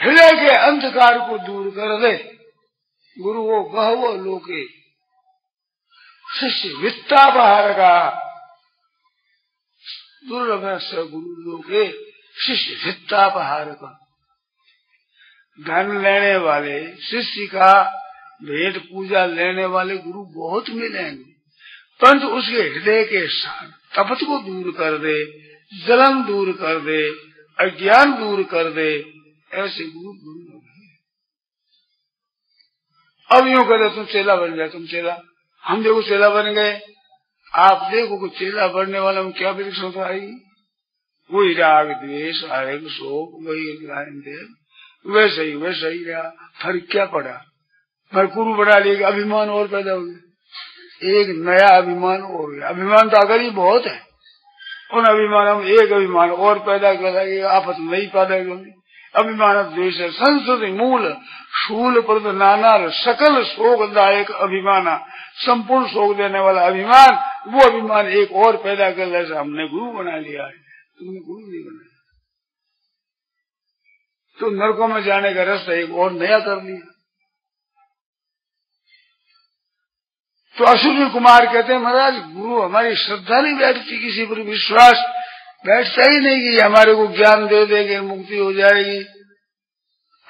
हृदय के अंधकार को दूर कर दे गुरु। वो बहवो लोके शिष्य वित्तापहार का, दुर्लभ से गुरु लोके शिष्य वित्तापहार का। धन लेने वाले शिष्य का, भेंट पूजा लेने वाले गुरु बहुत मिलेंगे, परंतु उसके हृदय के साथ तपत को दूर कर दे, जलन दूर कर दे, अज्ञान दूर कर दे, ऐसे गुरु। अब यूँ करे तुम चेला बन गए, तुम चेला, हम देखो चेला बन गए, आप देखो कि चेला बनने वाला में क्या विलक्षण होता है। वही राग द्वेष आग शोक, वही देव वैसा ही रहा, फर्क क्या पड़ा। मैं गुरु बना लिया, अभिमान और पैदा हो गया, एक नया अभिमान हो गया। अभिमान तो अगर ही बहुत है, उन अभिमान हम एक अभिमान और पैदा करेंगे, आफत नहीं पैदा करेंगे। अभिमान द्वेष संस्कृति मूल शूल पर नाना सकल शोकदायक अभिमाना, संपूर्ण शोक देने वाला अभिमान, वो अभिमान एक और पैदा कर ले, हमने गुरु बना लिया है, तुमने गुरु नहीं बनाया। तो नरकों में जाने का रास्ता एक और नया कर लिया। तो अश्विनी कुमार कहते हैं महाराज गुरु हमारी श्रद्धा नहीं बैठती, किसी पर विश्वास बैठता ही नहीं कि हमारे को ज्ञान दे देंगे, मुक्ति हो जाएगी।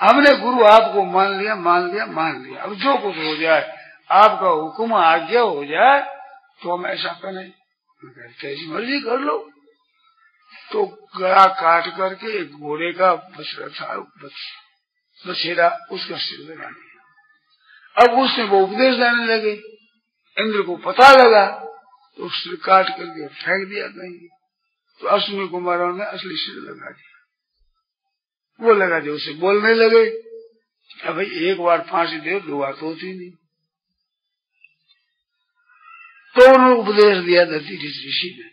हमने गुरु आपको मान लिया, अब जो कुछ हो जाए आपका हुक्म आज्ञा हो जाए तो हम ऐसा करें, जैसी मर्जी कर लो। तो गला काट करके एक घोड़े का बछड़ा था, बछेरा, उसका सिर लगा दिया। अब उसने वो उपदेश देने लगे, इंद्र को पता लगा तो सिर काट करके फेंक दिया कहीं। तो अश्विनी कुमारों ने असली सिर लगा दिया, वो लगा दिया। उसे बोलने लगे भाई एक बार फांसी दे, 2 बार तो होती नहीं। तो उन्होंने उपदेश दिया दत्ती ऋषि ने,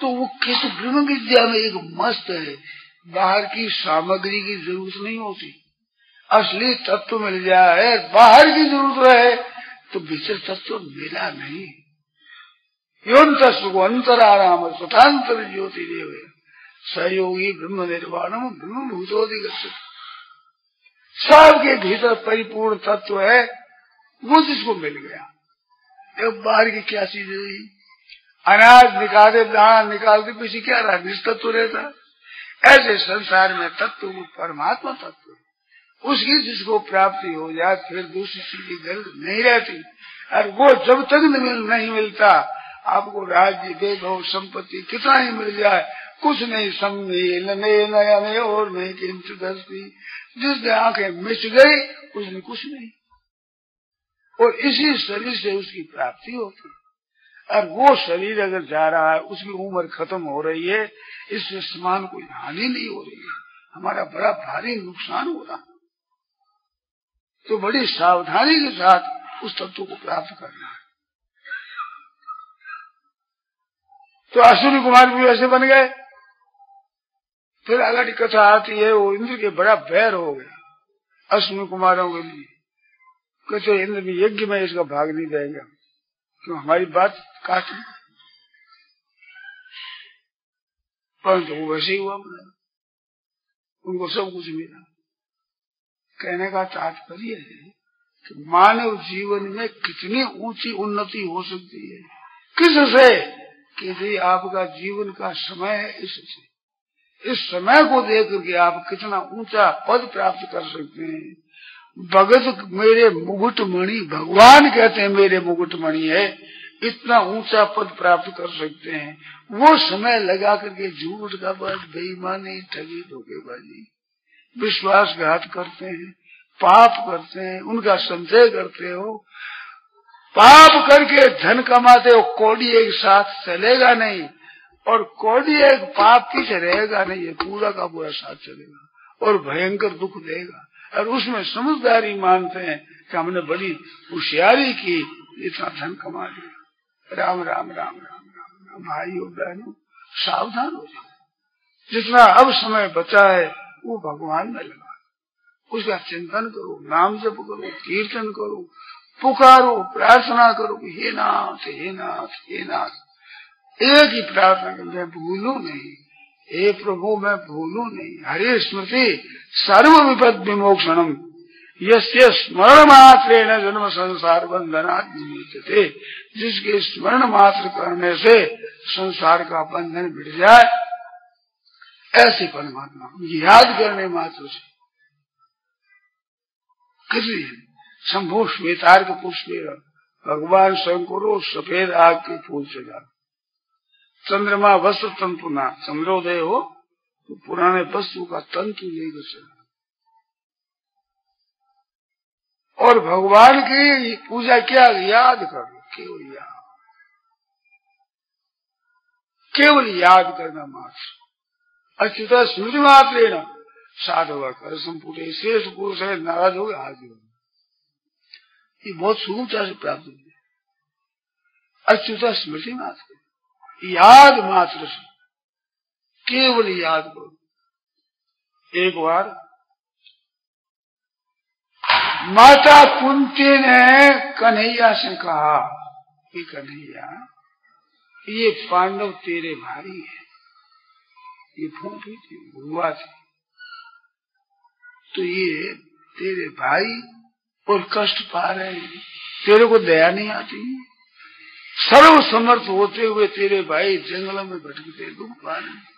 तो वो किस ब्रह्म विद्या में एक मस्त है, बाहर की सामग्री की जरूरत नहीं होती। असली तत्व मिल जाए, बाहर की जरूरत रहे तो भीतर तत्व मिला नहीं। यौन तत्व को अंतराराम स्वतंत्र ज्योति देव सहयोगी ब्रह्म निर्वाणम ब्रह्म भूतोदि सबके भीतर परिपूर्ण तत्व है, वो जिसको मिल गया। एक बाहर की क्या चीज रही? अनाज निकाले दाना निकालते पीछे क्या रहा? निस्तत्व रहता। ऐसे संसार में तत्व परमात्मा तत्व उसकी जिसको प्राप्ति हो जाए फिर दूसरी चीज गलत नहीं रहती। और वो जब तक नहीं मिलता, आपको राज्य वैभव संपत्ति कितना ही मिल जाए कुछ नहीं समझे नया और नहीं किंतु दस्ती। जिसने आंखें मिच गई उसने कुछ नहीं, और इसी शरीर से उसकी प्राप्ति होती है। और वो शरीर अगर जा रहा है, उसकी उम्र खत्म हो रही है, इससे समान कोई हानि नहीं हो रही है, हमारा बड़ा भारी नुकसान हो रहा। तो बड़ी सावधानी के साथ उस तत्व को प्राप्त करना है। तो अश्विनी कुमार भी वैसे बन गए। फिर अगली कथा आती है, वो इंद्र के बड़ा बैर हो गया अश्विनी कुमारों के लिए। कहते इंद्र ने यज्ञ में इसका भाग नहीं देगा, क्यों हमारी बात काटी। परंतु वो वैसे ही हुआ, उनको सब कुछ मिला। कहने का तात्पर्य है कि मानव जीवन में कितनी ऊंची उन्नति हो सकती है, किससे? कि आपका जीवन का समय है, इससे इस समय को देख करके आप कितना ऊंचा पद प्राप्त कर सकते हैं। भगत मेरे मुकुटमणि, भगवान कहते हैं मेरे मुकुटमणि है, इतना ऊंचा पद प्राप्त कर सकते हैं। वो समय लगा करके झूठ का बात, बेईमानी, ठगी, धोखेबाजी, विश्वासघात करते हैं, पाप करते हैं, उनका संचय करते हो, पाप करके धन कमाते हो। कौड़ी एक साथ चलेगा नहीं, और कौड़ी एक पाप पीछे रहेगा नहीं, ये पूरा का पूरा साथ चलेगा और भयंकर दुख देगा। और उसमें समझदारी मानते हैं कि हमने बड़ी होशियारी की, इतना धन कमा लिया। राम राम राम राम राम। भाइयों बहनों, सावधान हो जाओ। जितना अब समय बचा है वो भगवान में लगा, उसका चिंतन करो, नाम जप करो, कीर्तन करो, पुकारो, प्रार्थना करो, हे नाथ हे नाथ हे नाथ। एक ही प्रार्थना कर, मैं भूलू नहीं, हे प्रभु मैं भूलू नहीं। हरे स्मृति सर्व विपद विमोक्षणम, यस्य स्मरण मात्रेण जन्म संसार बंधनात् विमुच्यते। जिसके स्मरण मात्र करने से संसार का बंधन मिट जाए, ऐसे परमात्मा याद करने मात्र से किसी शंभू श्वेतार के पुष्पेरा, भगवान स्वयं को रोज सफेद आग के फूल से जाना। चंद्रमा वस्त्र तंतु ना, चंद्रोदय हो तो पुराने वस्तु का तंतु लेकर चला। और भगवान की पूजा क्या? याद करो, केवल याद, केवल याद करना मात्र। अच्युत स्मृति मात्र लेना। साधवा कर संपूर्ण श्रेष्ठ पुरुष है, नाराज हो गए हाजिर। ये बहुत सुगमता से प्राप्त होती है। अच्युता स्मृति मात्र, याद मात्र से, केवल याद करो। एक बार माता कुंती ने कन्हैया से कहा कि कन्हैया ये पांडव तेरे भाई है, ये फूफी थी, बुआ थी, तो ये तेरे भाई और कष्ट पा रहे हैं, तेरे को दया नहीं आती? सर्व समर्थ होते हुए तेरे भाई जंगलों में भटकते दुख पा रहे हैं।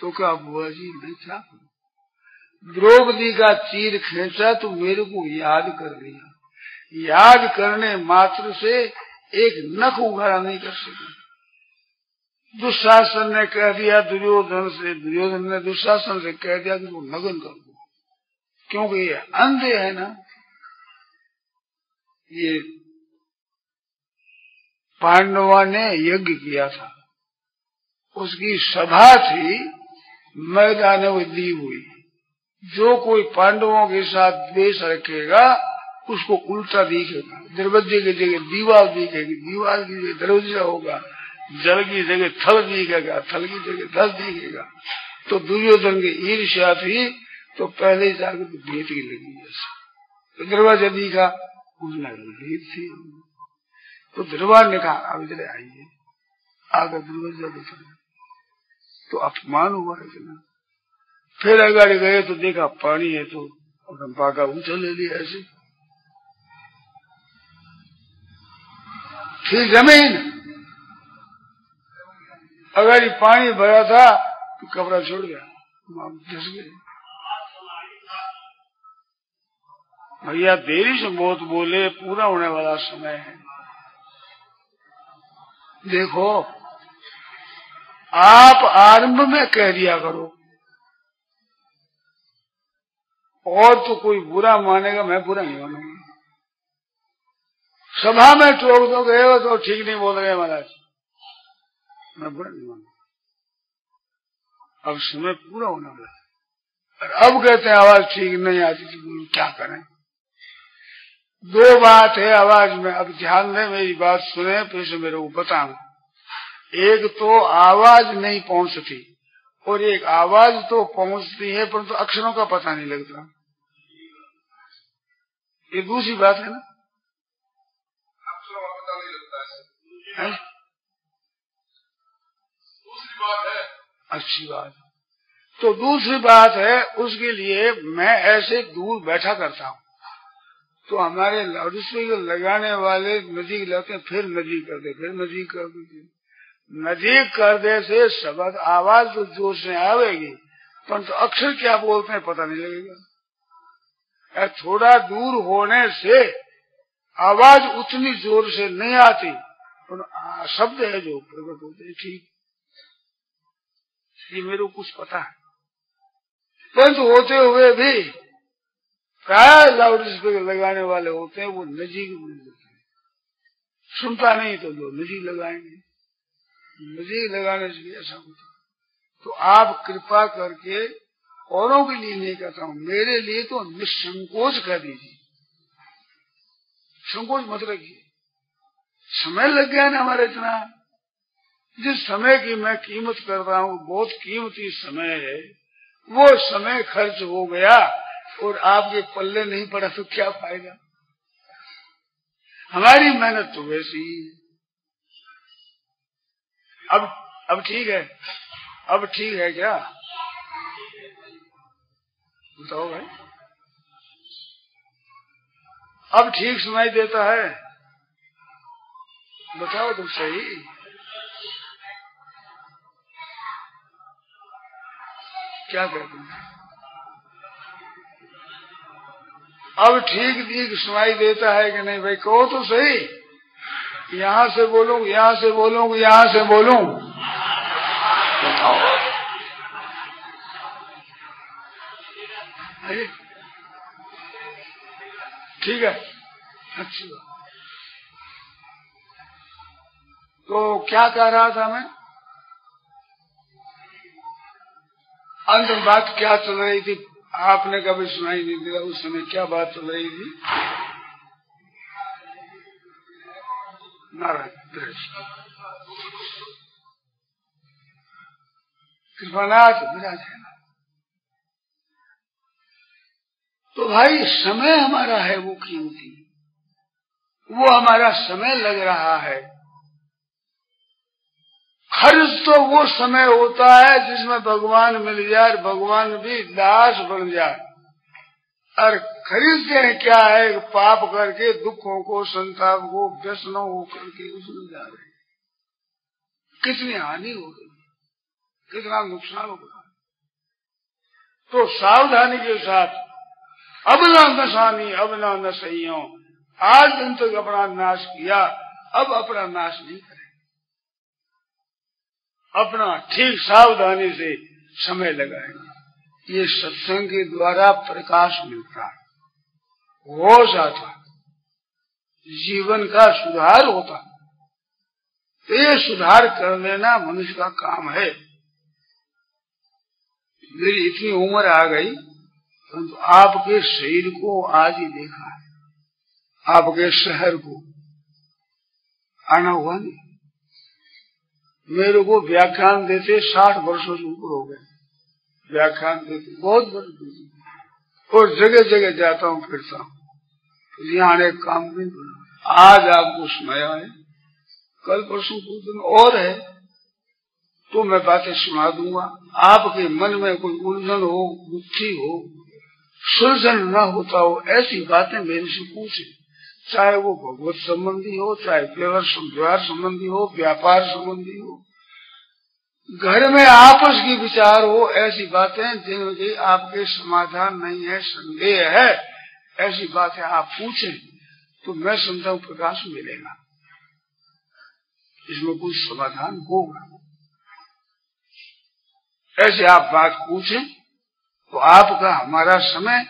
तो क्या बुआ जी मैं क्या करूं? द्रौपदी का तीर खींचा तो मेरे को याद कर लिया। याद करने मात्र से एक नख उघाड़ा नहीं कर सका। दुशासन ने कह दिया दुर्योधन से, दुर्योधन ने दुशासन से कह दिया कि वो नग्न कर दो, क्योंकि ये अंधे है ना, ये पांडवा ने यज्ञ किया था, उसकी सभा थी, मैदान दी हुई। जो कोई पांडवों के साथ द्वेष रखेगा उसको उल्टा दिखेगा। द्रौपदी की जगह दीवार दिखेगी, दीवार की जगह दरवाजा होगा, जल की जगह थल दिखेगा, थल की जगह दस दिखेगा। तो दुर्योधन की ईर्ष्या थी, तो पहले ही जाकर तो भीड़ ही लगी जैसे। दरबार जी का भीड़ थी, तो दरबार ने कहा आप इधर आइए। आकर दरवाजा देखा तो अपमान हुआ इतना। फिर अगर गए तो देखा पानी है, तो लंबा का ऊंचा ले लिया ऐसे। फिर जमीन अगर पानी भरा था तो कपड़ा छोड़ गया, धस गए। भैया देरी से मौत बोले, पूरा होने वाला समय है। देखो आप आरंभ में कह दिया करो, और तो कोई बुरा मानेगा, मैं बुरा नहीं मानूंगा। सभा में टोक दो गए हो तो ठीक नहीं बोल रहे महाराज, मैं बुरा नहीं मानूंगा। अब समय पूरा होने वाला है और अब कहते हैं आवाज ठीक नहीं आती थी, क्या करें। दो बात है आवाज में, अब ध्यान में मेरी बात सुने, फिर मेरे को बताऊं। एक तो आवाज नहीं पहुंचती, और एक आवाज तो पहुंचती है परंतु तो अक्षरों का पता नहीं लगता, ये दूसरी बात है ना। अक्षरों का पता नहीं लगता है, दूसरी बात है। अच्छी बात, तो दूसरी बात है, उसके लिए मैं ऐसे दूर बैठा करता हूँ, तो हमारे लाउड स्पीकर लगाने वाले नजीक लाते, फिर नजीक करते, फिर नजीक कर देते। नजीक कर दे से शब्द आवाज तो जोर से आवेगी, परंतु तो अक्षर क्या बोलते हैं पता नहीं लगेगा। थोड़ा दूर होने से आवाज उतनी जोर से नहीं आती, पर तो शब्द है जो प्रकट होते हैं। ठीक, ये मेरे को कुछ पता है, परंतु तो होते हुए भी प्राय लाउड स्पीकर लगाने वाले होते हैं वो नजीक बोल देते हैं। सुनता नहीं तो जो नजीक लगाएंगे, मुझे लगाने से भी ऐसा होता। तो आप कृपा करके, औरों के लिए नहीं कहता हूँ, मेरे लिए तो निसंकोच कह दीजिए, संकोच मत रखिए। समय लग गया ना हमारा इतना, जिस समय की मैं कीमत कर रहा हूँ बहुत कीमती समय है, वो समय खर्च हो गया और आपके पल्ले नहीं पड़ा तो क्या फायदा। हमारी मेहनत तो वैसी ही है। अब ठीक है, अब ठीक है क्या बताओ भाई, अब ठीक सुनाई देता है बताओ तुम सही। क्या कहते हैं, अब ठीक ठीक सुनाई देता है कि नहीं भाई, कहो तो सही। यहाँ से बोलूं, यहाँ से बोलूं, यहाँ से बोलूं, बताओ। ठीक है, अच्छी बात। तो क्या कह रहा था मैं, अंतिम बात क्या चल रही थी, आपने कभी सुनाई नहीं दिया उस समय क्या बात चल रही थी। कृपानाथ विराज है। तो भाई समय हमारा है वो कीमती, वो हमारा समय लग रहा है। खर्च तो वो समय होता है जिसमें भगवान मिल जाए, भगवान भी दास बन जाए। और खरीदते हैं क्या है, पाप करके, दुखों को, संताप को, व्यसनों को करके उसमें जा रहे हैं। कितनी हानि हो गई, कितना नुकसान हो गया। तो सावधानी के साथ, अब ना नशानी, अब ना नशइयों, आज दिन तक अपना नाश किया, अब अपना नाश नहीं करें, अपना ठीक सावधानी से समय लगाएंगे। ये सत्संग के द्वारा प्रकाश मिलता है, होश आता, जीवन का सुधार होता। तो ये सुधार कर लेना मनुष्य का काम है। मेरी इतनी उम्र आ गई, परंतु आपके शरीर को आज ही देखा है, आपके शहर को आना हुआ नहीं। मेरे को व्याख्यान देते 60 वर्षों से ऊपर हो गए, व्याख्यान देते, बहुत बड़ी और जगह जगह जाता हूँ, फिरता हूँ, यहाँ अनेक काम भी। आज आपको सुनाया है, कल परसों कुछ दिन और है तो मैं बातें सुना दूंगा। आपके मन में कोई उलझन हो, गुत्थी हो, सुलझन न होता हो, ऐसी बातें मेरे से पूछे, चाहे वो भगवत संबंधी हो, चाहे परिवार संबंधी हो, व्यापार संबंधी हो, घर में आपस की विचार हो, ऐसी बातें जिनमें आपके समाधान नहीं है, संदेह है, ऐसी बातें आप पूछे तो मैं समझता हूँ प्रकाश मिलेगा, इसमें कुछ समाधान होगा। ऐसे आप बात पूछें तो आपका हमारा समय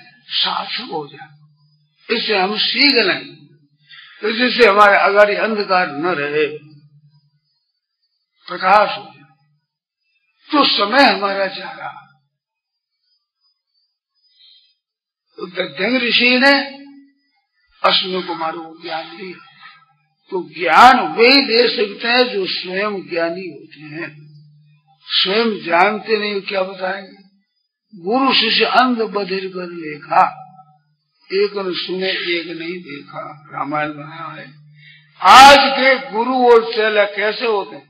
सार्थक हो जाए, इससे हम सीख लें, तो जिससे हमारे अगाड़ी अंधकार न रहे, प्रकाश हो जाए, तो समय हमारा जा रहा। तो दध्यंग ऋषि ने अश्विनी कुमार को ज्ञान दिया, तो ज्ञान वे ही दे सकते हैं जो स्वयं ज्ञानी होते हैं, स्वयं जानते नहीं क्या बताएंगे। गुरु शिष्य अंध बधिर कर देखा, एक न सुने एक नहीं देखा, रामायण में आया है। आज के गुरु और चेला कैसे होते हैं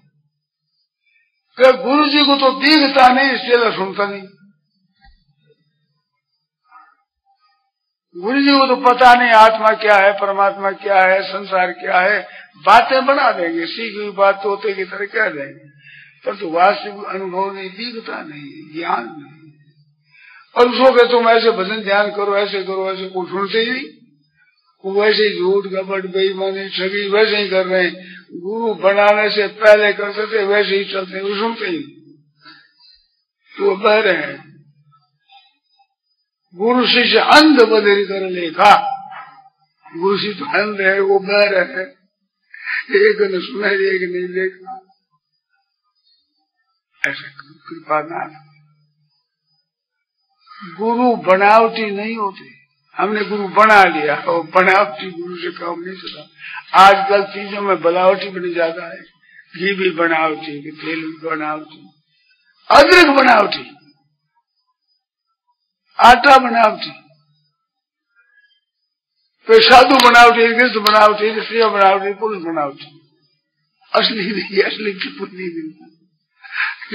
कि गुरु जी को तो दिखता नहीं, चेला सुनता नहीं, गुरु जी को तो पता नहीं आत्मा क्या है, परमात्मा क्या है, संसार क्या है, बातें बना देंगे, सीखी हुई बात तोते की तरह कह देंगे, पर तो वास्तविक अनुभव नहीं, दिखता नहीं, ज्ञान नहीं। और उसको कह तुम ऐसे भजन ध्यान करो, ऐसे करो, ऐसे को सुनते ही वो वैसे ही झूठ गपट बेईमानी छवि वैसे ही कर रहे हैं, गुरु बनाने से पहले करते थे वैसे ही चलते, वो सुनते ही तो बह रहे हैं। गुरु शिष्य अंध बधिर कर लेखा, गुरु शिष्य अंध है, वो बहर है, एक न सुना एक नहीं देखा, ऐसा कृपा ना। गुरु बनावटी नहीं होते, हमने गुरु बना लिया और बनावटी गुरु से काम नहीं चला। आजकल चीजों में बनावटी बनी ज्यादा है, घी भी बनावटी, तेल भी बनावटी, अदरक बनावटी, आटा बनावटी, पेशादू बनावटी, गृह बनावटी, स्त्रिया बनावटी, पुरुष बनावटी, असली नहीं, असली की पुण्य नहीं।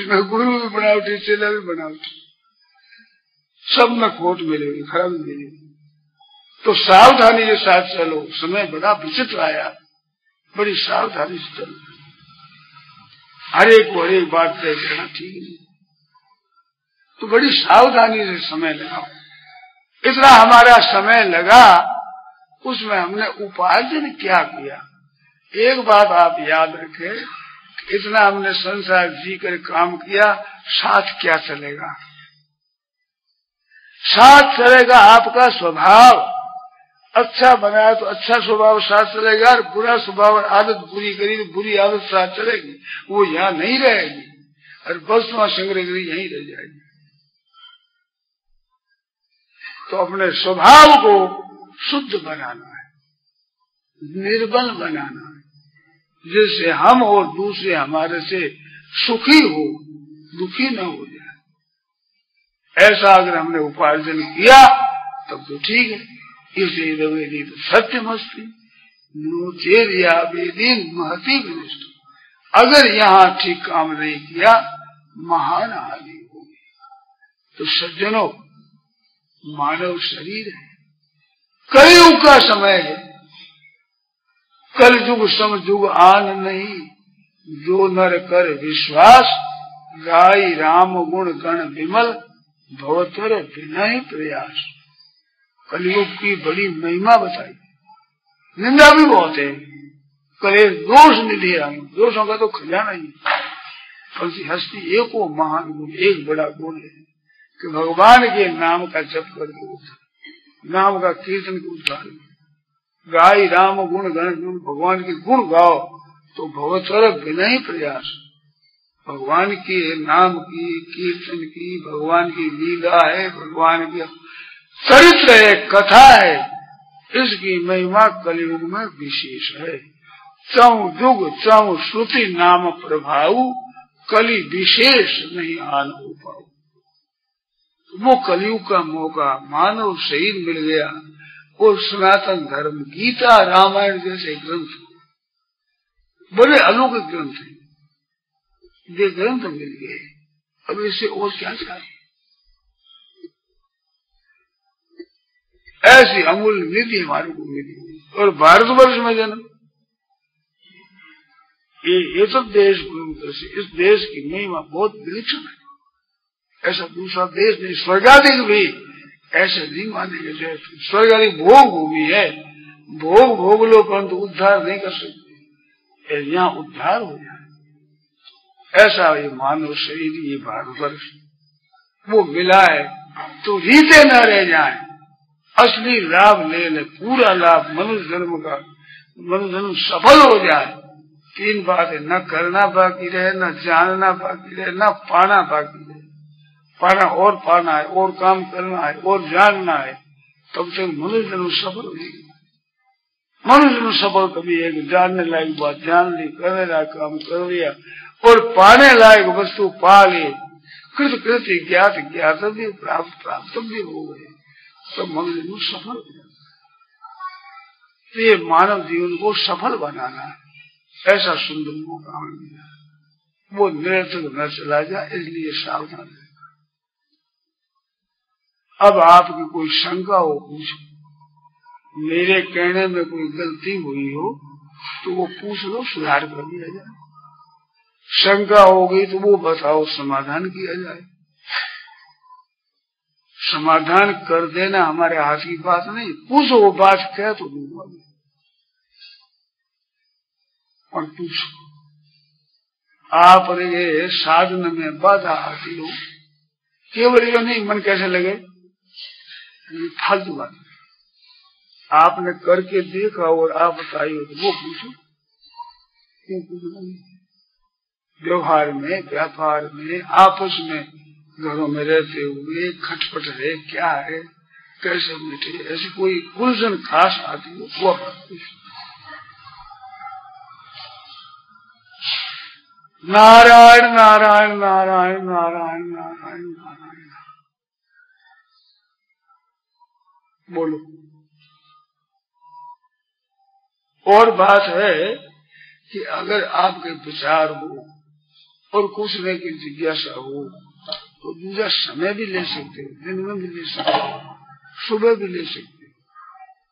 इसमें गुरु भी बनावटी, चेला भी बनावटी, सब में खोट मिलेगी, खराबी मिलेगी। तो सावधानी के साथ चलो, समय बड़ा विचित्र आया, बड़ी सावधानी से चलो, हरेक बात तय करना ठीक नहीं, तो बड़ी सावधानी से समय लगाओ। इतना हमारा समय लगा, उसमें हमने उपार्जन क्या किया? एक बात आप याद रखें, इतना हमने संसार जी कर काम किया, साथ क्या चलेगा? साथ चलेगा आपका स्वभाव, अच्छा बनाया तो अच्छा स्वभाव साथ चलेगा, और बुरा स्वभाव और आदत बुरी करी तो बुरी आदत साथ चलेगी, वो यहाँ नहीं रहेगी, और बस वहाँ संग्रह करी यहीं रह जाएगी। तो अपने स्वभाव को शुद्ध बनाना है, निर्बल बनाना है, जिससे हम और दूसरे हमारे से सुखी हो, दुखी न हो जाए। ऐसा अगर हमने उपार्जन किया तब तो ठीक है, इसे रवेदी तो सत्य मस्ती नोचेरिया वेदीन महती विनिष्ठ। अगर यहाँ ठीक काम नहीं किया महान हानि होगी। तो सज्जनों, मानव शरीर है, कई युग का समय है, कल युग सम युग आन नहीं, जो नर कर विश्वास गाई राम गुण गण विमल भवतर विनय प्रयास। कलयुग की बड़ी महिमा बताई, निंदा भी बहुत है, करे दोष निधि राम, दोषों का तो खजाना ही है, परंतु हस्ती एको महान गुण, एक बड़ा गुण है कि भगवान के नाम का जप करके उठा, नाम का कीर्तन को उद्धार, गाय राम गुण गण गुण, भगवान के गुण गाओ तो भवतर बिना ही प्रयास। भगवान के नाम की कीर्तन की, भगवान की लीला है, भगवान की चरित्र है, कथा है, इसकी महिमा कलयुग में विशेष है। चौं युग चौं श्रुति नाम प्रभाव, कली विशेष नहीं आन हो पाओ। वो कलयुग का मौका मानव शरीर मिल गया और सनातन धर्म गीता रामायण जैसे ग्रंथ बड़े अलौकिक ग्रंथ हैं, ये ग्रंथ मिल गए। अब इससे और क्या चाहिए? ऐसी अमूल्य नीति हमारे को मिली और भारतवर्ष में जन्म ये सब देश इस देश की महिमा बहुत विलक्षण है। ऐसा दूसरा देश नहीं, स्वर्गाधिक भी ऐसे नहीं मानेंगे। जैसे स्वर्गाधिक भोग भूमि है, भोग भोग लो परंतु उद्धार नहीं कर सकते, यहाँ उद्धार हो जाए। ऐसा ये मानव शरीर ये भारतवर्ष वो मिला है तो रीते न रह जाए, असली लाभ ले ले, पूरा लाभ मनुष्य जन्म का, मनुष्य जन्म सफल हो जाए। तीन बातें, न करना बाकी रहे, न जानना बाकी रहे, न पाना बाकी रहे। पाना और पाना है, और काम करना है, और जानना है, तब तक मनुष्य जन्म सफल हो जाएगा। मनुष्य जन्म सफल कभी एक जानने लायक बात जान ली, करने लायक काम कर लिया और पाने लायक वस्तु पा ली, कृत कृत ज्ञात ज्ञात भी प्राप्त प्राप्त भी हो गए, तब मनुष्य जन्म सफल हो जाएगा। तो ये मानव जीवन को सफल बनाना है, ऐसा सुंदर मौका मिला, वो निरर्थक न चला जाए, इसलिए सावधान रहेगा। अब आपकी कोई शंका हो, पूछो, मेरे कहने में कोई गलती हुई हो तो वो पूछ लो, सुधार कर दिया जाए। शंका हो गई तो वो बताओ, समाधान किया जाए। समाधान कर देना हमारे हाथ की बात नहीं, पूछो, वो बात कह तो दूंगा और पूछो। आप ये साधन में बाधा आती हो, केवल ये नहीं मन कैसे लगे, फालतू बात आपने करके देखा और आप बताई हो तो वो पूछो। क्यों पूछना? व्यवहार में, व्यापार में, आपस में, घरों में रहते हुए खटपट है, क्या है, कैसे मिटे, ऐसी कोई उलझन खास आती हो वो बात पूछो। नारायण नारायण नारायण नारायण नारायण नारायण बोलो। और बात है कि अगर आपके विचार हो और कुछ नहीं की जिज्ञासा हो तो दूसरा समय भी ले सकते हो, दिन में भी ले सकते हो, सुबह भी ले सकते हो।